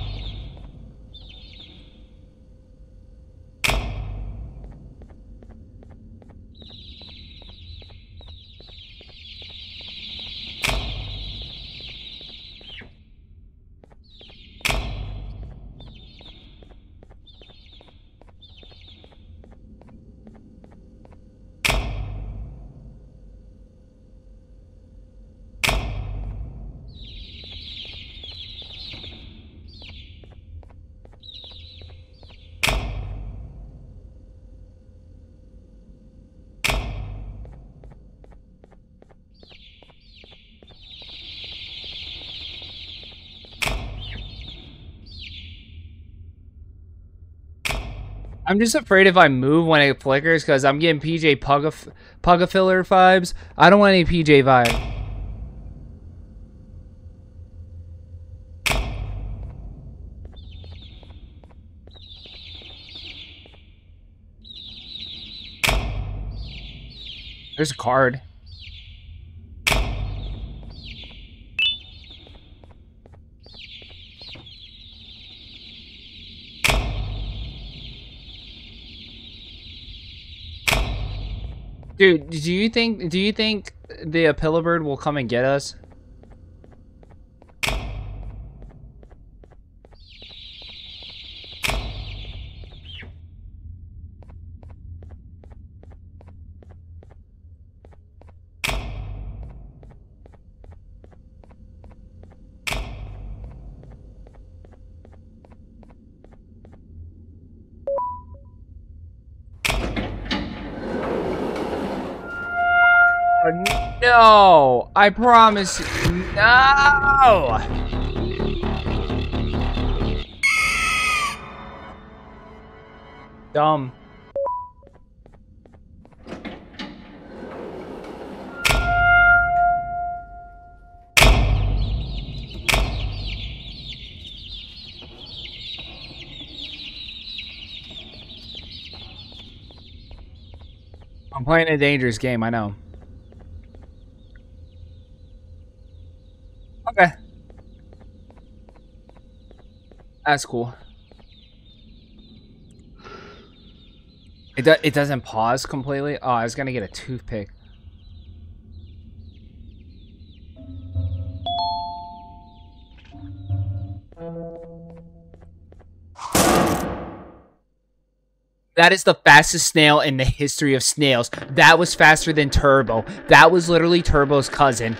I'm just afraid if I move when it flickers because I'm getting PJ Pugafiller vibes. I don't want any PJ vibe. There's a card. Dude, do you think the Opila Bird will come and get us? No, I promise you. No! Dumb. I'm playing a dangerous game, I know. Okay. That's cool. It doesn't pause completely. Oh, I was gonna get a toothpick. That is the fastest snail in the history of snails. That was faster than Turbo. That was literally Turbo's cousin.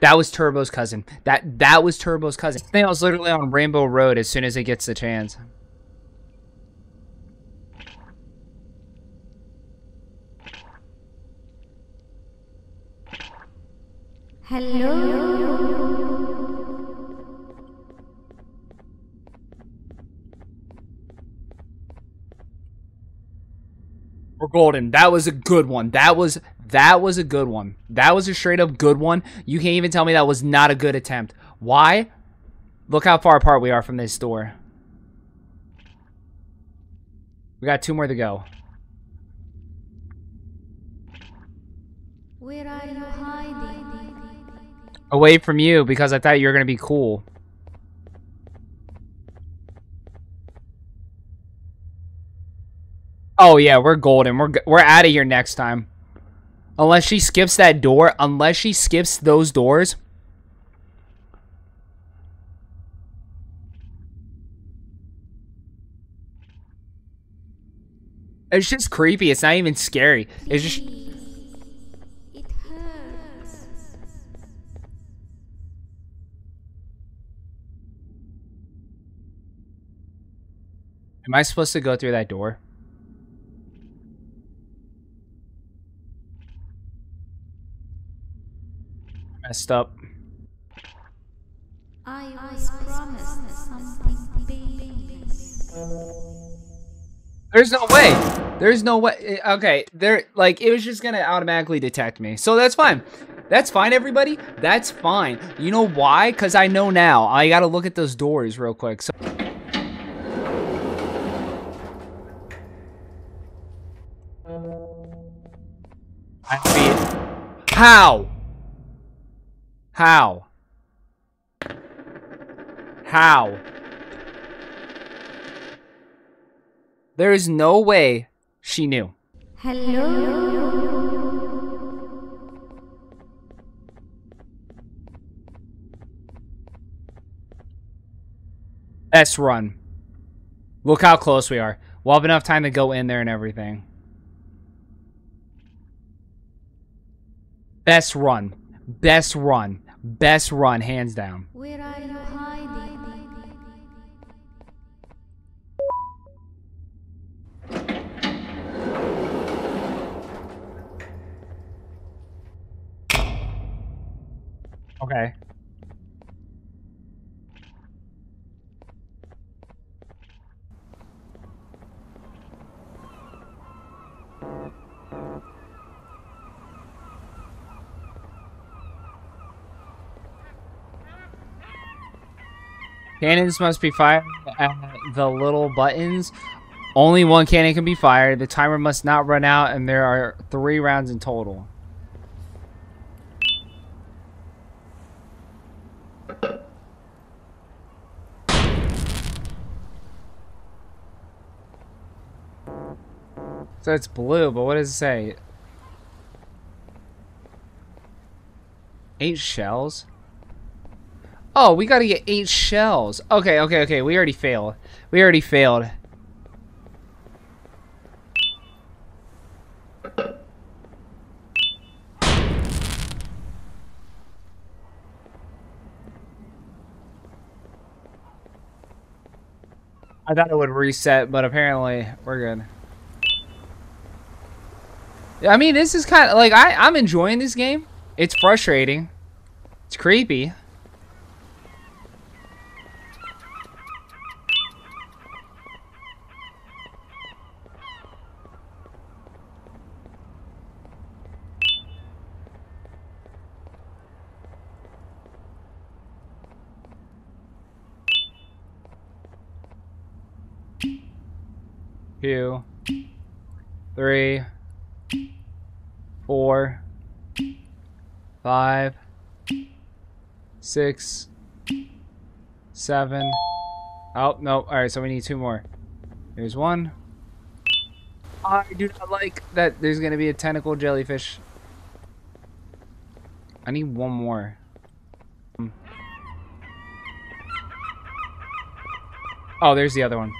That was Turbo's cousin. That was Turbo's cousin. Snail's literally on Rainbow Road as soon as it gets the chance. Hello. We're golden. That was a good one. That was a good one. That was a straight up good one. You can't even tell me that was not a good attempt. Why? Look how far apart we are from this door. We got 2 more to go. Where are you hiding? Away from you, because I thought you were gonna be cool. Oh yeah, we're golden. We're out of here next time. Unless she skips that door, unless she skips those doors. It's just creepy. It's not even scary. It's just it hurts. Am I supposed to go through that door? Messed up. I was promised something big. There's no way. There's no way. Okay, there. Like it was just gonna automatically detect me, so that's fine. That's fine, everybody. That's fine. You know why? Cause I know now. I gotta look at those doors real quick. So. I see it. How? How? How? There is no way she knew. Hello. Let's run. Look how close we are. We'll have enough time to go in there and everything. Best run. Best run. Best run, hands down. Where are you hiding? Okay. Cannons must be fired at the little buttons. Only one cannon can be fired. The timer must not run out, and there are 3 rounds in total. So it's blue, but what does it say? 8 shells? Oh, we gotta get 8 shells. Okay, okay, okay. We already failed. We already failed. I thought it would reset, but apparently we're good. I mean, this is kind of like I'm enjoying this game. It's frustrating. It's creepy. Two, 3. 4, 5, 6, 7. Oh, no. All right, so we need 2 more. Here's 1. I do not like that there's going to be a tentacle jellyfish. I need 1 more. Oh, there's the other one.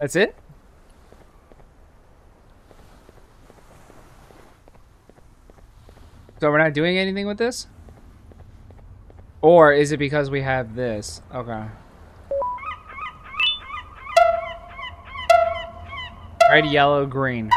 That's it? So we're not doing anything with this? Or is it because we have this? Okay. Red, yellow, green.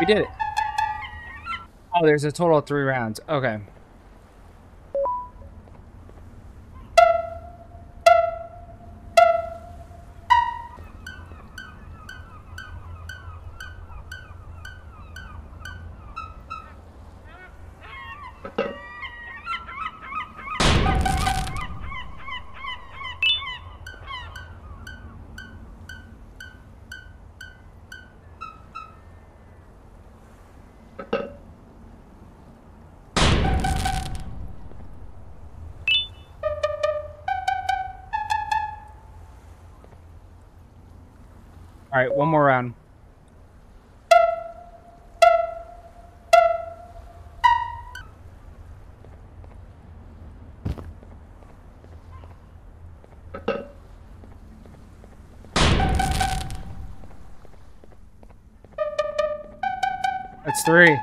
We did it. Oh, there's a total of 3 rounds. Okay. All right, one more round. That's 3.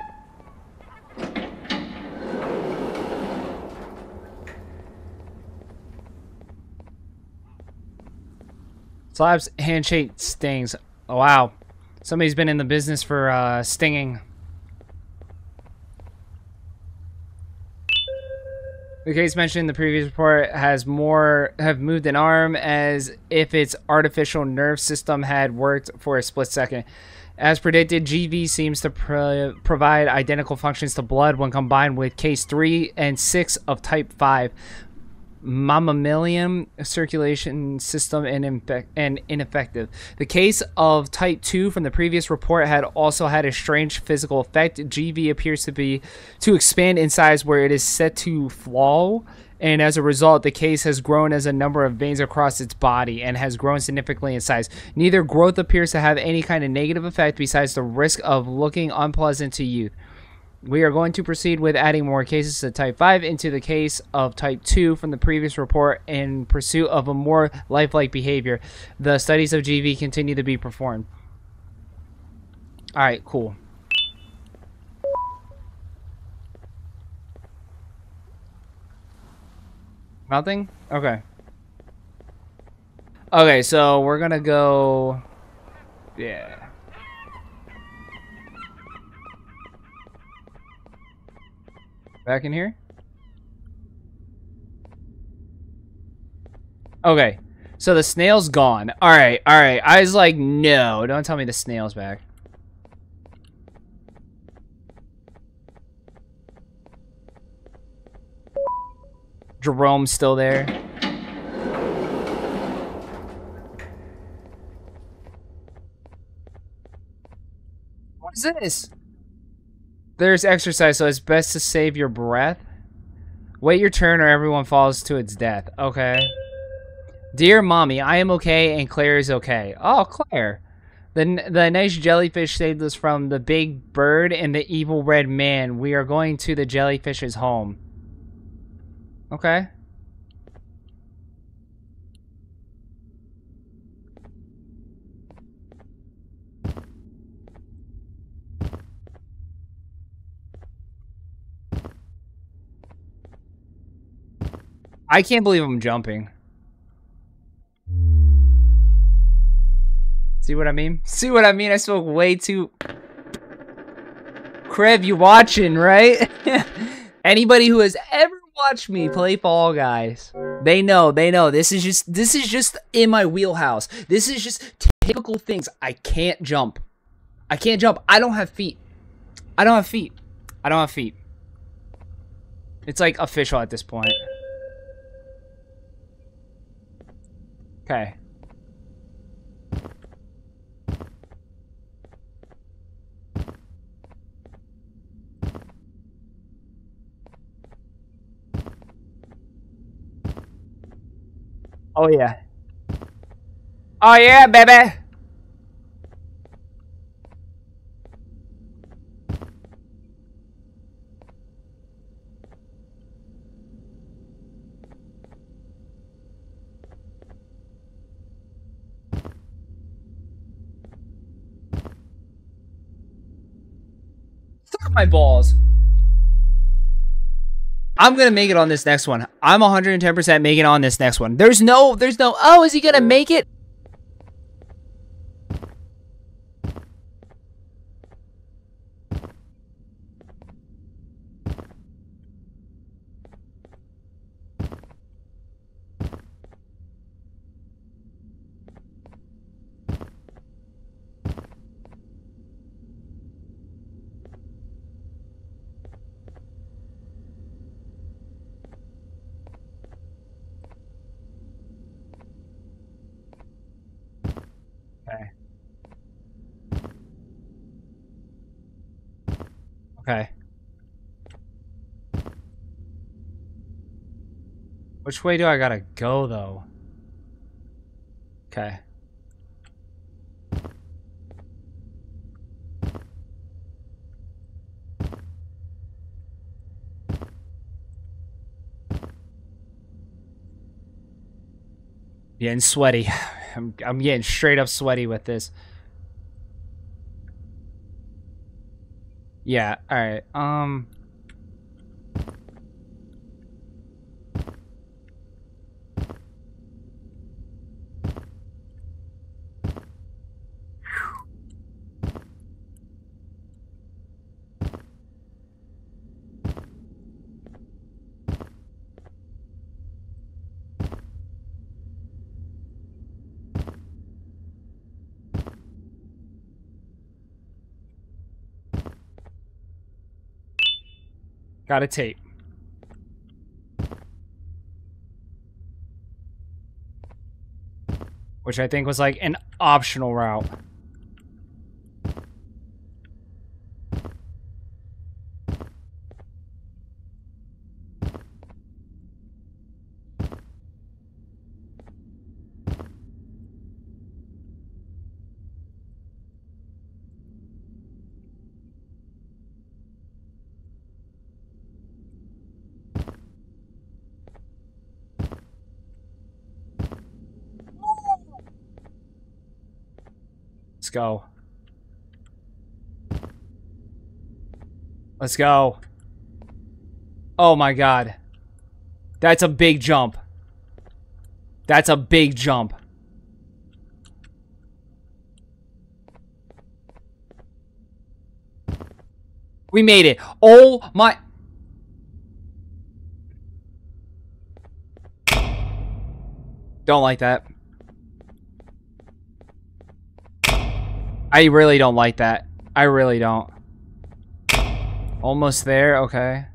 Slab's handshake stings. Oh, wow. Somebody's been in the business for stinging. The case mentioned in the previous report has more have moved an arm as if its artificial nerve system had worked for a split second. As predicted, GV seems to provide identical functions to blood when combined with case 3 and 6 of type 5. Mammalian circulation system and ineffective. The case of type 2 from the previous report had also had a strange physical effect. GV appears to expand in size where it is set to flaw, and as a result the case has grown as a number of veins across its body and has grown significantly in size. Neither growth appears to have any kind of negative effect besides the risk of looking unpleasant to youth. We are going to proceed with adding more cases to type 5 into the case of type 2 from the previous report in pursuit of a more lifelike behavior. The studies of GV continue to be performed. All right, cool. Nothing? Okay. Okay, so we're going to go... Yeah. Back in here. Okay, so the snail's gone. All right, all right. I was like, no, don't tell me the snail's back. Jerome's still there. What is this? There's exercise, so it's best to save your breath. Wait your turn or everyone falls to its death. Okay. Dear Mommy, I am okay and Claire is okay. Oh, Claire. The nice jellyfish saved us from the big bird and the evil red man. We are going to the jellyfish's home. Okay. I can't believe I'm jumping. See what I mean? See what I mean? I spoke way too... Crib, you watching, right? Anybody who has ever watched me play Fall Guys, they know this is just in my wheelhouse. This is just typical things. I can't jump. I don't have feet. It's like official at this point. Okay. Oh, yeah. Oh, yeah, baby. Suck my balls. I'm gonna make it on this next one. I'm 110% making it on this next one. There's no, oh, is he gonna make it? Okay. Which way do I gotta go, though? Okay. Getting sweaty. I'm getting straight up sweaty with this. Yeah, alright, got a tape. Which I think was like an optional route. Let's go. Oh my god. That's a big jump. We made it. Oh my. Don't like that. I really don't like that. I really don't. Almost there, okay.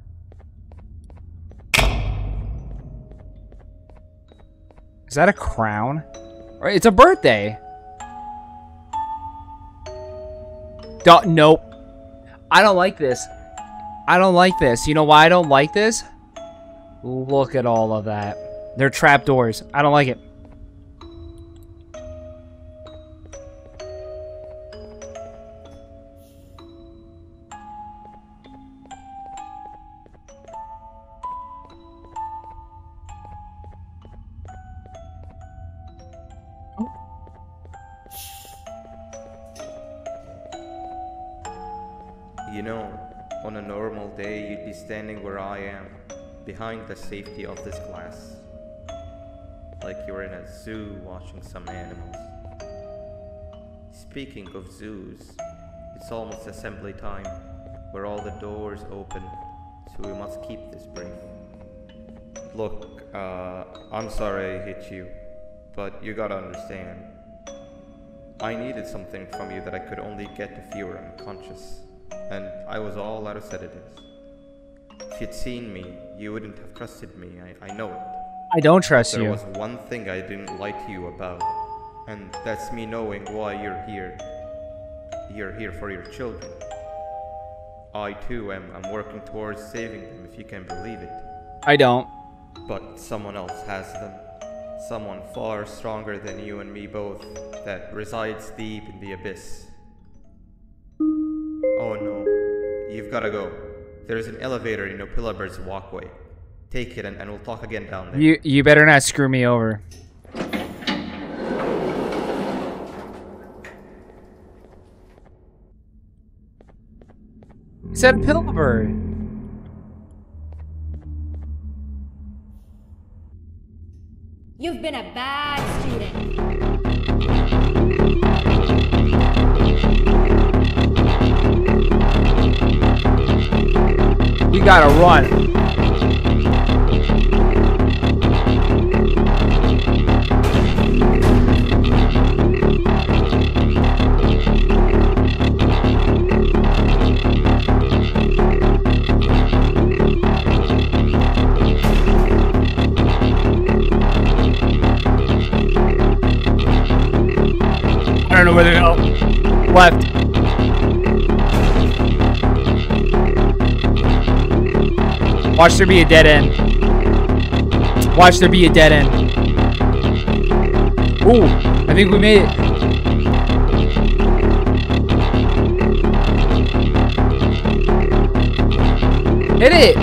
Is that a crown? It's a birthday. Nope. I don't like this. You know why I don't like this? Look at all of that. They're trapdoors. I don't like it. Behind the safety of this glass, like you're in a zoo watching some animals. Speaking of zoos, it's almost assembly time. where all the doors open, so we must keep this brave. Look, I'm sorry I hit you, but you gotta understand. I needed something from you that I could only get if you were unconscious, and I was all out of sedatives. If you'd seen me, you wouldn't have trusted me, I know it. I don't trust you. There was one thing I didn't lie to you about, and that's me knowing why you're here. You're here for your children. I too am working towards saving them, if you can believe it. I don't. But someone else has them. Someone far stronger than you and me both, that resides deep in the abyss. Oh no, you've gotta go. There's an elevator in Opila Bird's walkway. Take it and we'll talk again down there. You better not screw me over. It's that Opila Bird. You've been a bad student. We gotta run. I don't know where to go. Left. Watch there be a dead end. Watch there be a dead end. Ooh, I think we made it. Hit it!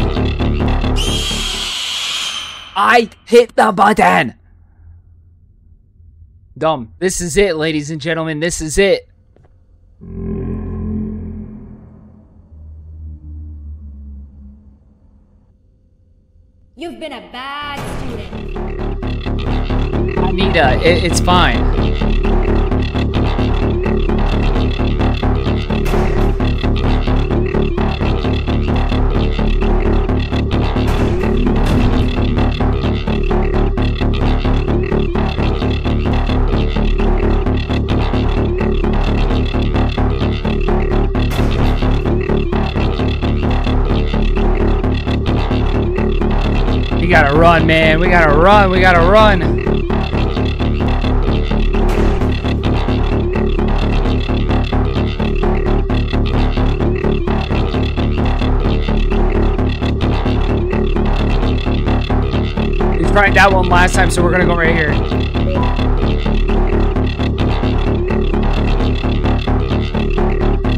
I hit the button! Dumb. This is it, ladies and gentlemen. This is it. You've been a bad student. Anita, it's fine. We gotta run, man. We gotta run. We gotta run. We tried that one last time, so we're gonna go right here.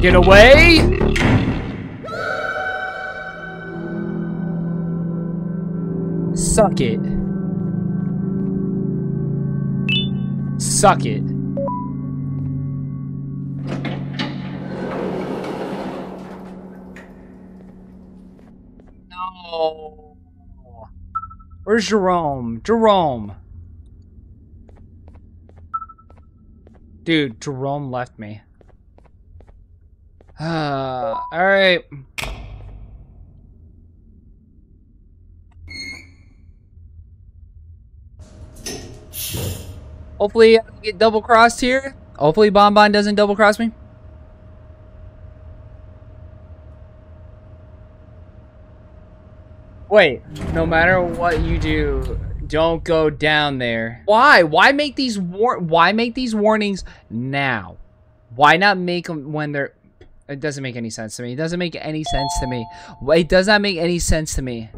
Get away! Suck it. Suck it. No. Where's Jerome? Jerome. Dude, Jerome left me. Alright. Hopefully I don't get double crossed here. Hopefully Banban doesn't double cross me. Wait, no matter what you do, don't go down there. Why? Why make these warnings now? Why not make them when they're... It doesn't make any sense to me. It doesn't make any sense to me. It does not make any sense to me.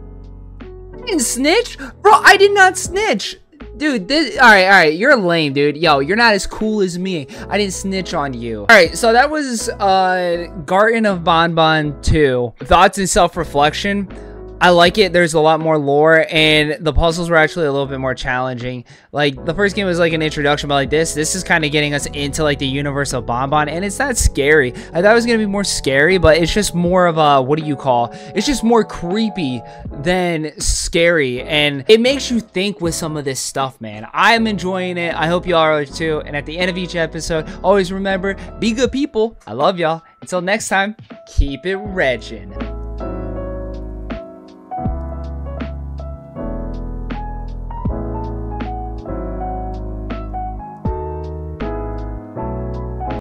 I didn't snitch? Bro, I did not snitch. Dude, this, all right, you're lame, dude. Yo, you're not as cool as me. I didn't snitch on you. All right, so that was Garden of Banban 2, Thoughts and Self-Reflection. I like it. There's a lot more lore, and the puzzles were actually a little bit more challenging. Like, the first game was like an introduction, but like this is kind of getting us into like the universe of Banban, and it's not scary. I thought it was gonna be more scary, but it's just more of a, what do you call, it's just more creepy than scary, and it makes you think with some of this stuff, man. I'm enjoying it. I hope y'all are too. And at the end of each episode, always remember, be good people. I love y'all. Until next time, keep it reggin'.